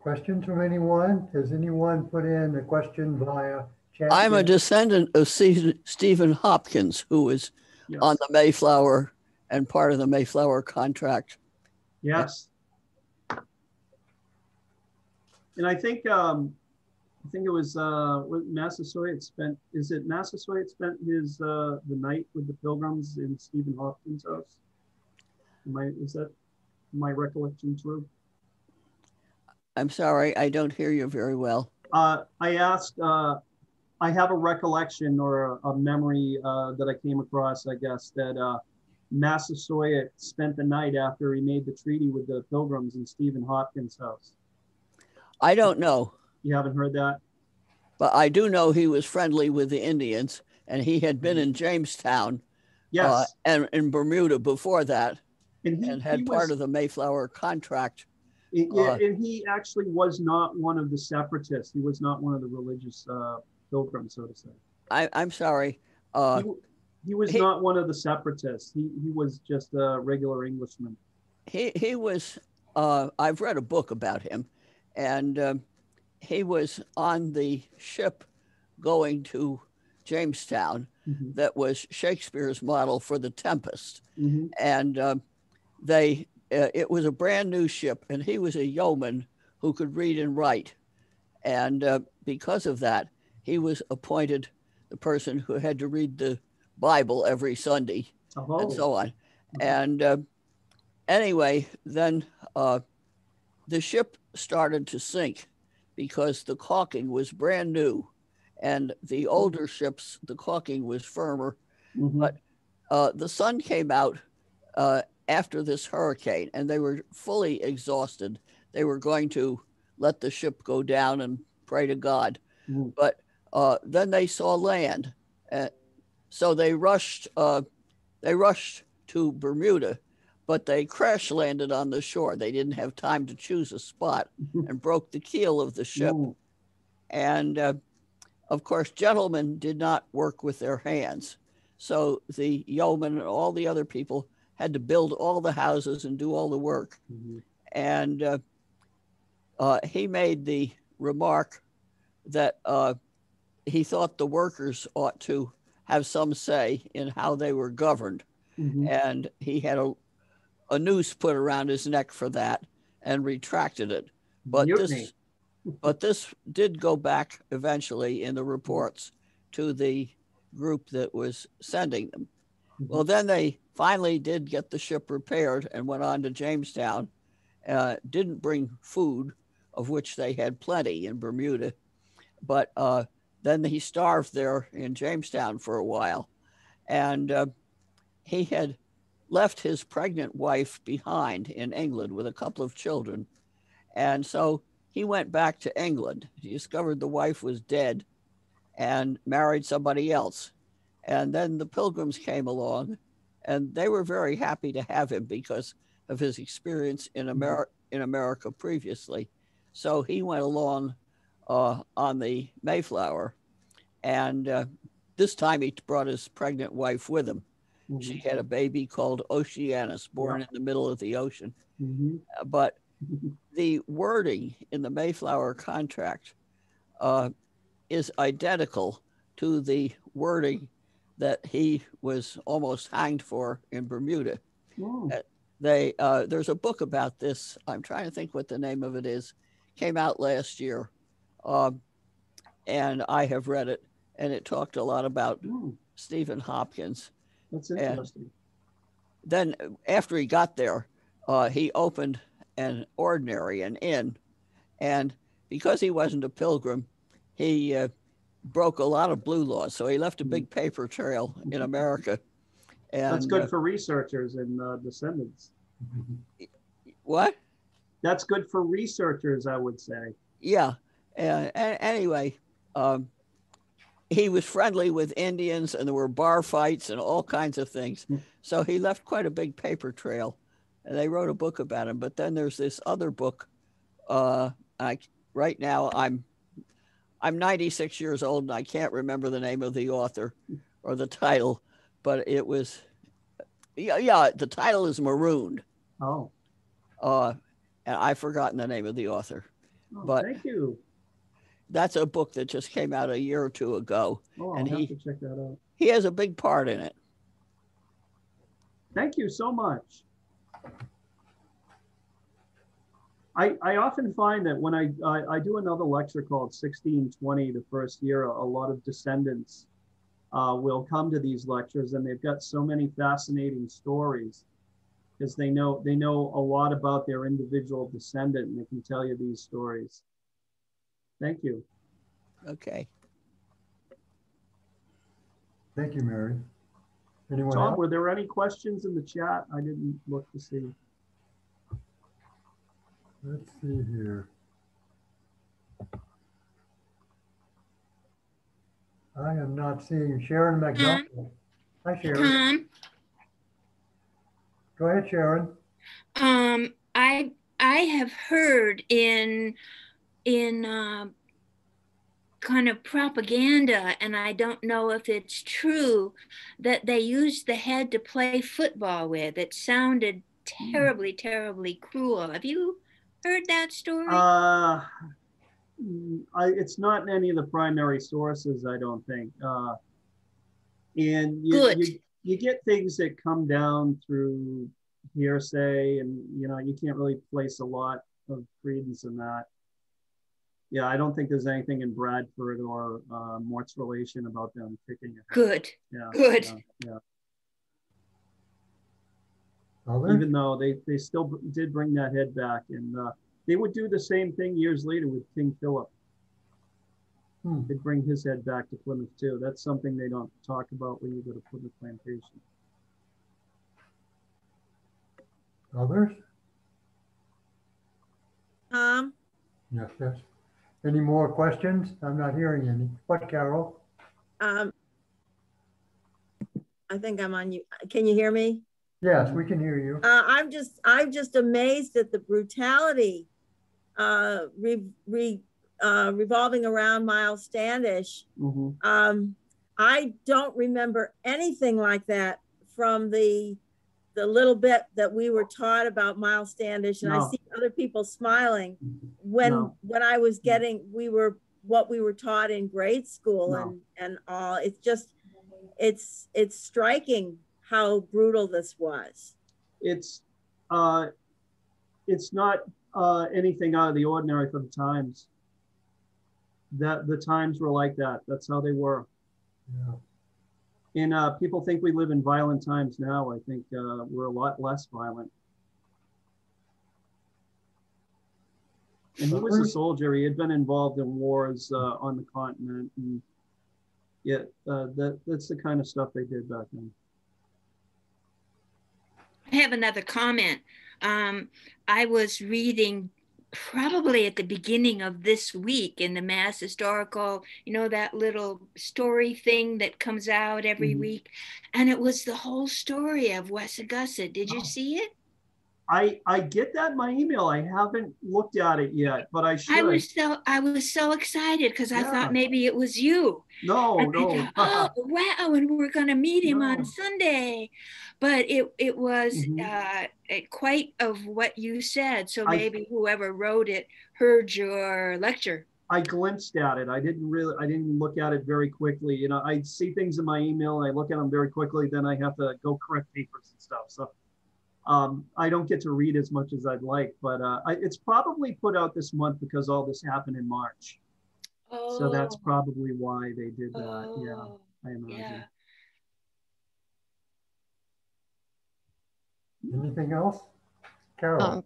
Questions from anyone? Has anyone put in a question via chat? I'm a descendant of Stephen Hopkins, who was yes. on the Mayflower and part of the Mayflower contract. Yes. And I think um, I think it was uh, Massasoit spent. Is it Massasoit spent his uh, the night with the Pilgrims in Stephen Hopkins' house? Am I, is that my recollection true? I'm sorry, I don't hear you very well. Uh, I asked, uh, I have a recollection or a, a memory uh, that I came across, I guess, that uh, Massasoit spent the night after he made the treaty with the Pilgrims in Stephen Hopkins' house. I don't know. You haven't heard that? But I do know he was friendly with the Indians, and he had been in Jamestown yes. uh, and in Bermuda before that, and, he, and had he was... part of the Mayflower contract. It, uh, and he actually was not one of the separatists. He was not one of the religious uh, pilgrims, so to say. I, I'm sorry. Uh, he, he was he, not one of the separatists. He, he was just a regular Englishman. He, he was, uh, I've read a book about him, and uh, he was on the ship going to Jamestown mm-hmm. that was Shakespeare's model for the Tempest. Mm-hmm. And uh, they... Uh, it was a brand new ship, and he was a yeoman who could read and write. And uh, because of that, he was appointed the person who had to read the Bible every Sunday oh. and so on. And uh, anyway, then uh, the ship started to sink because the caulking was brand new. And the older ships, the caulking was firmer. Mm-hmm. But uh, the sun came out uh, after this hurricane, and they were fully exhausted. They were going to let the ship go down and pray to God. Mm. But uh, then they saw land. Uh, so they rushed, uh, they rushed to Bermuda, but they crash landed on the shore. They didn't have time to choose a spot and broke the keel of the ship. Mm. And uh, of course, gentlemen did not work with their hands. So the yeomen and all the other people had to build all the houses and do all the work. Mm-hmm. And uh, uh, he made the remark that uh, he thought the workers ought to have some say in how they were governed. Mm-hmm. And he had a, a noose put around his neck for that and retracted it. But this, but this did go back eventually in the reports to the group that was sending them. Mm-hmm. Well, then they finally did get the ship repaired and went on to Jamestown, uh, didn't bring food, of which they had plenty in Bermuda, but uh, then he starved there in Jamestown for a while. And uh, he had left his pregnant wife behind in England with a couple of children. And so he went back to England. He discovered the wife was dead and married somebody else. And then the Pilgrims came along, and they were very happy to have him because of his experience in, Ameri in America previously. So he went along uh, on the Mayflower, and uh, this time he brought his pregnant wife with him. Mm-hmm. She had a baby called Oceanus, born yeah. in the middle of the ocean. Mm-hmm. uh, but the wording in the Mayflower contract uh, is identical to the wording that he was almost hanged for in Bermuda. Wow. They, uh, there's a book about this. I'm trying to think what the name of it is. Came out last year, um, and I have read it, and it talked a lot about mm. Stephen Hopkins. That's interesting. And then after he got there, uh, he opened an ordinary, an inn, and because he wasn't a pilgrim, he uh, broke a lot of blue laws. So he left a big paper trail in America. And that's good uh, for researchers and uh, descendants. What? That's good for researchers, I would say. Yeah. Uh, and anyway, um, he was friendly with Indians, and there were bar fights and all kinds of things. So he left quite a big paper trail, and they wrote a book about him. But then there's this other book. Uh, I right now I'm I'm ninety-six years old, and I can't remember the name of the author or the title, but it was yeah yeah the title is Marooned. Oh. Uh, and I've forgotten the name of the author. Oh, but thank you. That's a book that just came out a year or two ago. Oh, I'll and have he, to check that out. He has a big part in it. Thank you so much. I, I often find that when I, I, I do another lecture called sixteen twenty, the first year, a, a lot of descendants uh, will come to these lectures, and they've got so many fascinating stories because they know, they know a lot about their individual descendant, and they can tell you these stories. Thank you. Okay. Thank you, Mary. Anyone Tom, else? Were there any questions in the chat? I didn't look to see. Let's see here. I am not seeing Sharon McDonald. Um, Hi, Sharon. Tom. Go ahead, Sharon. Um, I I have heard in. in uh, kind of propaganda, and I don't know if it's true, that they used the head to play football with. It sounded terribly, terribly cruel. Have you heard that story? Uh, I, it's not in any of the primary sources, I don't think. Uh, and you, Good. You, you get things that come down through hearsay, and you know, you can't really place a lot of credence in that. Yeah, I don't think there's anything in Bradford or uh, Mort's relation about them kicking it. Good. Yeah, good. Yeah. yeah. Even though they, they still did bring that head back, and uh, they would do the same thing years later with King Philip. Hmm. They'd bring his head back to Plymouth too. That's something they don't talk about when you go to Plymouth Plantation. Others? Um. Yes, yes. Any more questions? I'm not hearing any. What, Carol? Um, I think I'm on you. Can you hear me? Yes, we can hear you. Uh, I'm just, I'm just amazed at the brutality uh, re, re, uh, revolving around Miles Standish. Mm-hmm. um, I don't remember anything like that from the, the little bit that we were taught about Miles Standish, and no. I see other people smiling when no. when I was getting we were what we were taught in grade school no. and and all. It's just it's it's striking how brutal this was. It's uh, it's not uh, anything out of the ordinary for the times. That the times were like that. That's how they were. Yeah. And uh, people think we live in violent times now. I think uh, we're a lot less violent. And he was a soldier. He had been involved in wars uh, on the continent. And yeah, uh, that, that's the kind of stuff they did back then. I have another comment. Um, I was reading probably at the beginning of this week in the Mass Historical, you know, that little story thing that comes out every mm-hmm. week. And it was the whole story of Wessagusset. Did you oh. see it? I, I get that in my email. I haven't looked at it yet, but I should. I was so, I was so excited because I yeah. thought maybe it was you. No, and no. I thought, oh, wow, and we're going to meet him no. on Sunday. But it, it was mm-hmm. uh, it quite of what you said. So maybe I, whoever wrote it heard your lecture. I glimpsed at it. I didn't really, I didn't look at it very quickly. You know, I see things in my email, I look at them very quickly, then I have to go correct papers and stuff. So um, I don't get to read as much as I'd like, but uh, I, it's probably put out this month because all this happened in March. Oh. So that's probably why they did that. Oh. Yeah, I imagine. Yeah. Anything else? Carol. Um,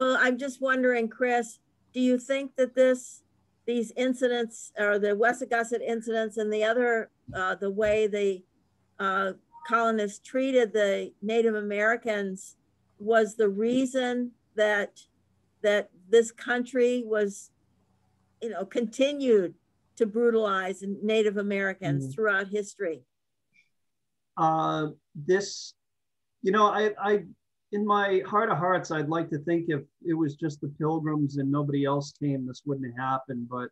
well, I'm just wondering, Chris, do you think that this, these incidents, or the Wessagusset incidents and the other, uh, the way the uh, colonists treated the Native Americans was the reason that, that this country was, you know, continued to brutalize Native Americans mm-hmm. throughout history? Uh, this, you know, I, I, in my heart of hearts, I'd like to think if it was just the Pilgrims and nobody else came, this wouldn't have happened. But,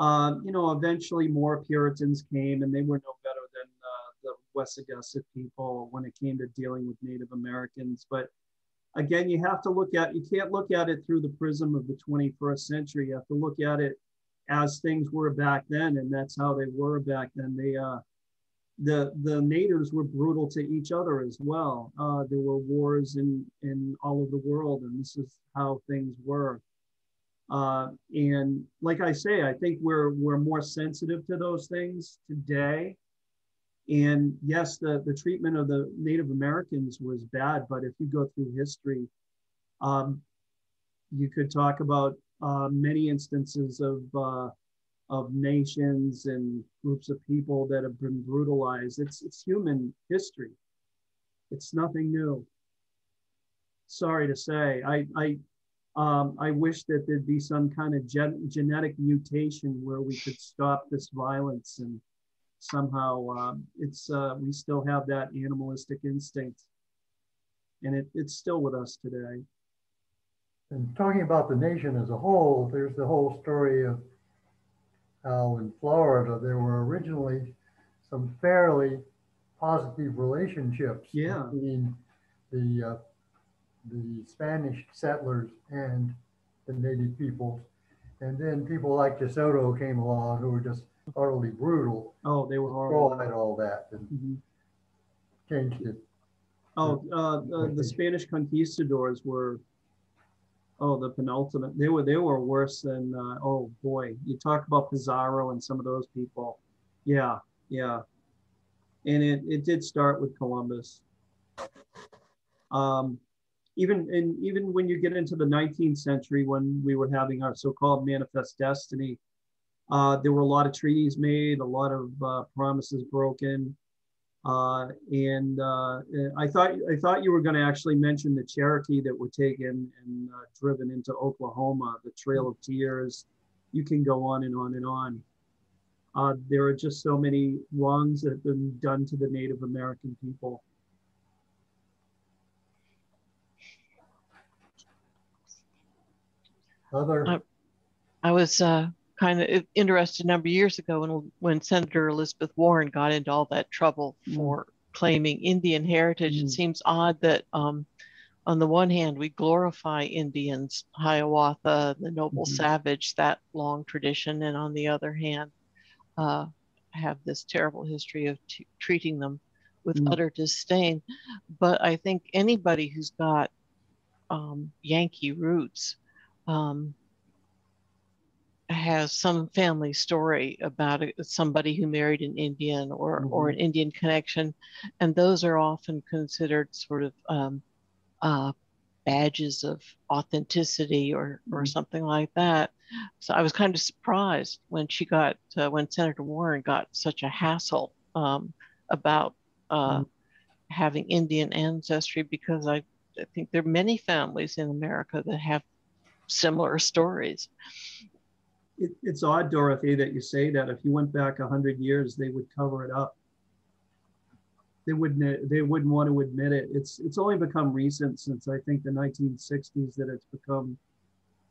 um, you know, eventually more Puritans came, and they were no better than uh, the Wessagusset people when it came to dealing with Native Americans. But again, you have to look at, you can't look at it through the prism of the twenty-first century. You have to look at it as things were back then, and that's how they were back then. They, uh, The, the natives were brutal to each other as well. Uh, there were wars in, in all over the world, and this is how things were. Uh, and like I say, I think we're, we're more sensitive to those things today. And yes, the, the treatment of the Native Americans was bad, but if you go through history, um, you could talk about uh, many instances of uh, of nations and groups of people that have been brutalized. It's, it's human history. It's nothing new. Sorry to say, I, I, um, I wish that there'd be some kind of gen genetic mutation where we could stop this violence, and somehow um, it's, uh, we still have that animalistic instinct, and it, it's still with us today. And talking about the nation as a whole, there's the whole story of how in Florida there were originally some fairly positive relationships yeah. between the uh, the Spanish settlers and the native peoples, and then people like De Soto came along who were just utterly brutal. Oh, they were horrible at all that, and mm-hmm. changed it. Oh, uh, uh, the Spanish conquistadors were. Oh, the penultimate. They were they were worse than, uh, oh boy, you talk about Pizarro and some of those people. Yeah, yeah. And it, it did start with Columbus. Um, even, and even when you get into the nineteenth century, when we were having our so-called manifest destiny, uh, there were a lot of treaties made, a lot of uh, promises broken. Uh, and uh, I thought I thought you were going to actually mention the Cherokee that were taken and uh, driven into Oklahoma, the Trail of Tears. You can go on and on and on. Uh, there are just so many wrongs that have been done to the Native American people. Other, I, I was uh, kind of interested a number of years ago when, when Senator Elizabeth Warren got into all that trouble for claiming Indian heritage. Mm. It seems odd that um, on the one hand, we glorify Indians, Hiawatha, the noble mm. savage, that long tradition. And on the other hand, uh, have this terrible history of t treating them with mm. utter disdain. But I think anybody who's got um, Yankee roots um, has some family story about somebody who married an Indian or, mm-hmm. or an Indian connection. And those are often considered sort of um, uh, badges of authenticity or, or mm-hmm. something like that. So I was kind of surprised when she got, uh, when Senator Warren got such a hassle um, about uh, mm-hmm. having Indian ancestry, because I, I think there are many families in America that have similar stories. It, it's odd, Dorothy, that you say that. If you went back a hundred years, they would cover it up. They wouldn't, they wouldn't want to admit it. It's, it's only become recent, since I think the nineteen sixties, that it's become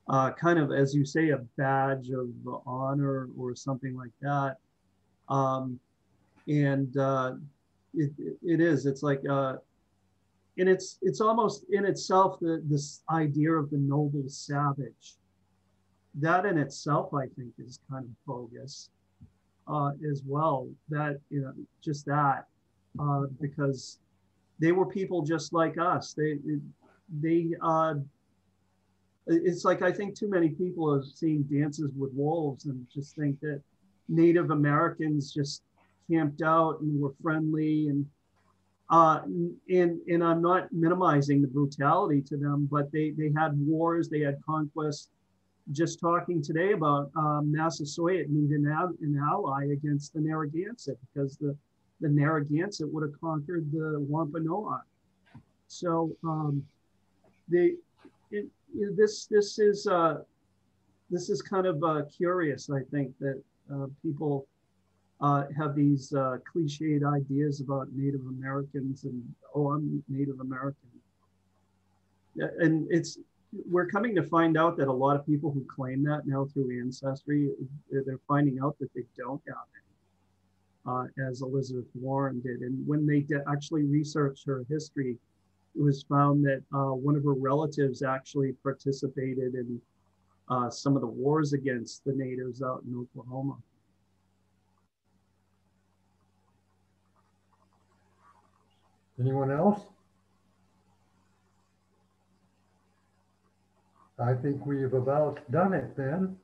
uh, kind of, as you say, a badge of honor or something like that. Um, and uh, it, it is, it's like, uh, and it's, it's almost in itself the, this idea of the noble savage. that in itself, I think, is kind of bogus uh, as well. That, you know, just that, uh, because they were people just like us. They, they, uh, it's like, I think too many people have seen Dances with Wolves and just think that Native Americans just camped out and were friendly, and uh, and and I'm not minimizing the brutality to them, but they they had wars, they had conquests. Just talking today about um, Massasoit needed an, an ally against the Narragansett, because the the Narragansett would have conquered the Wampanoag. So um, they it, it, this this is uh, this is kind of uh, curious. I think that uh, people. Uh, have these uh, cliched ideas about Native Americans and, oh, I'm Native American. And it's, we're coming to find out that a lot of people who claim that now through ancestry, they're finding out that they don't have it, uh, as Elizabeth Warren did. And when they actually researched her history, it was found that uh, one of her relatives actually participated in uh, some of the wars against the natives out in Oklahoma. Anyone else? I think we've about done it then.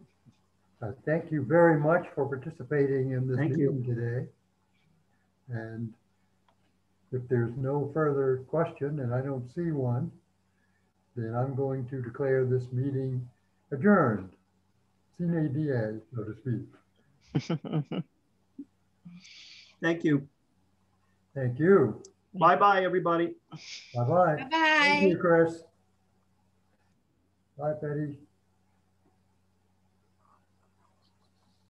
Uh, thank you very much for participating in this meeting today. And if there's no further question, and I don't see one, then I'm going to declare this meeting adjourned. Sine die, so to speak. Thank you. Thank you. Bye-bye, everybody. Bye-bye. Bye-bye. Thank you, Chris. Bye, Betty.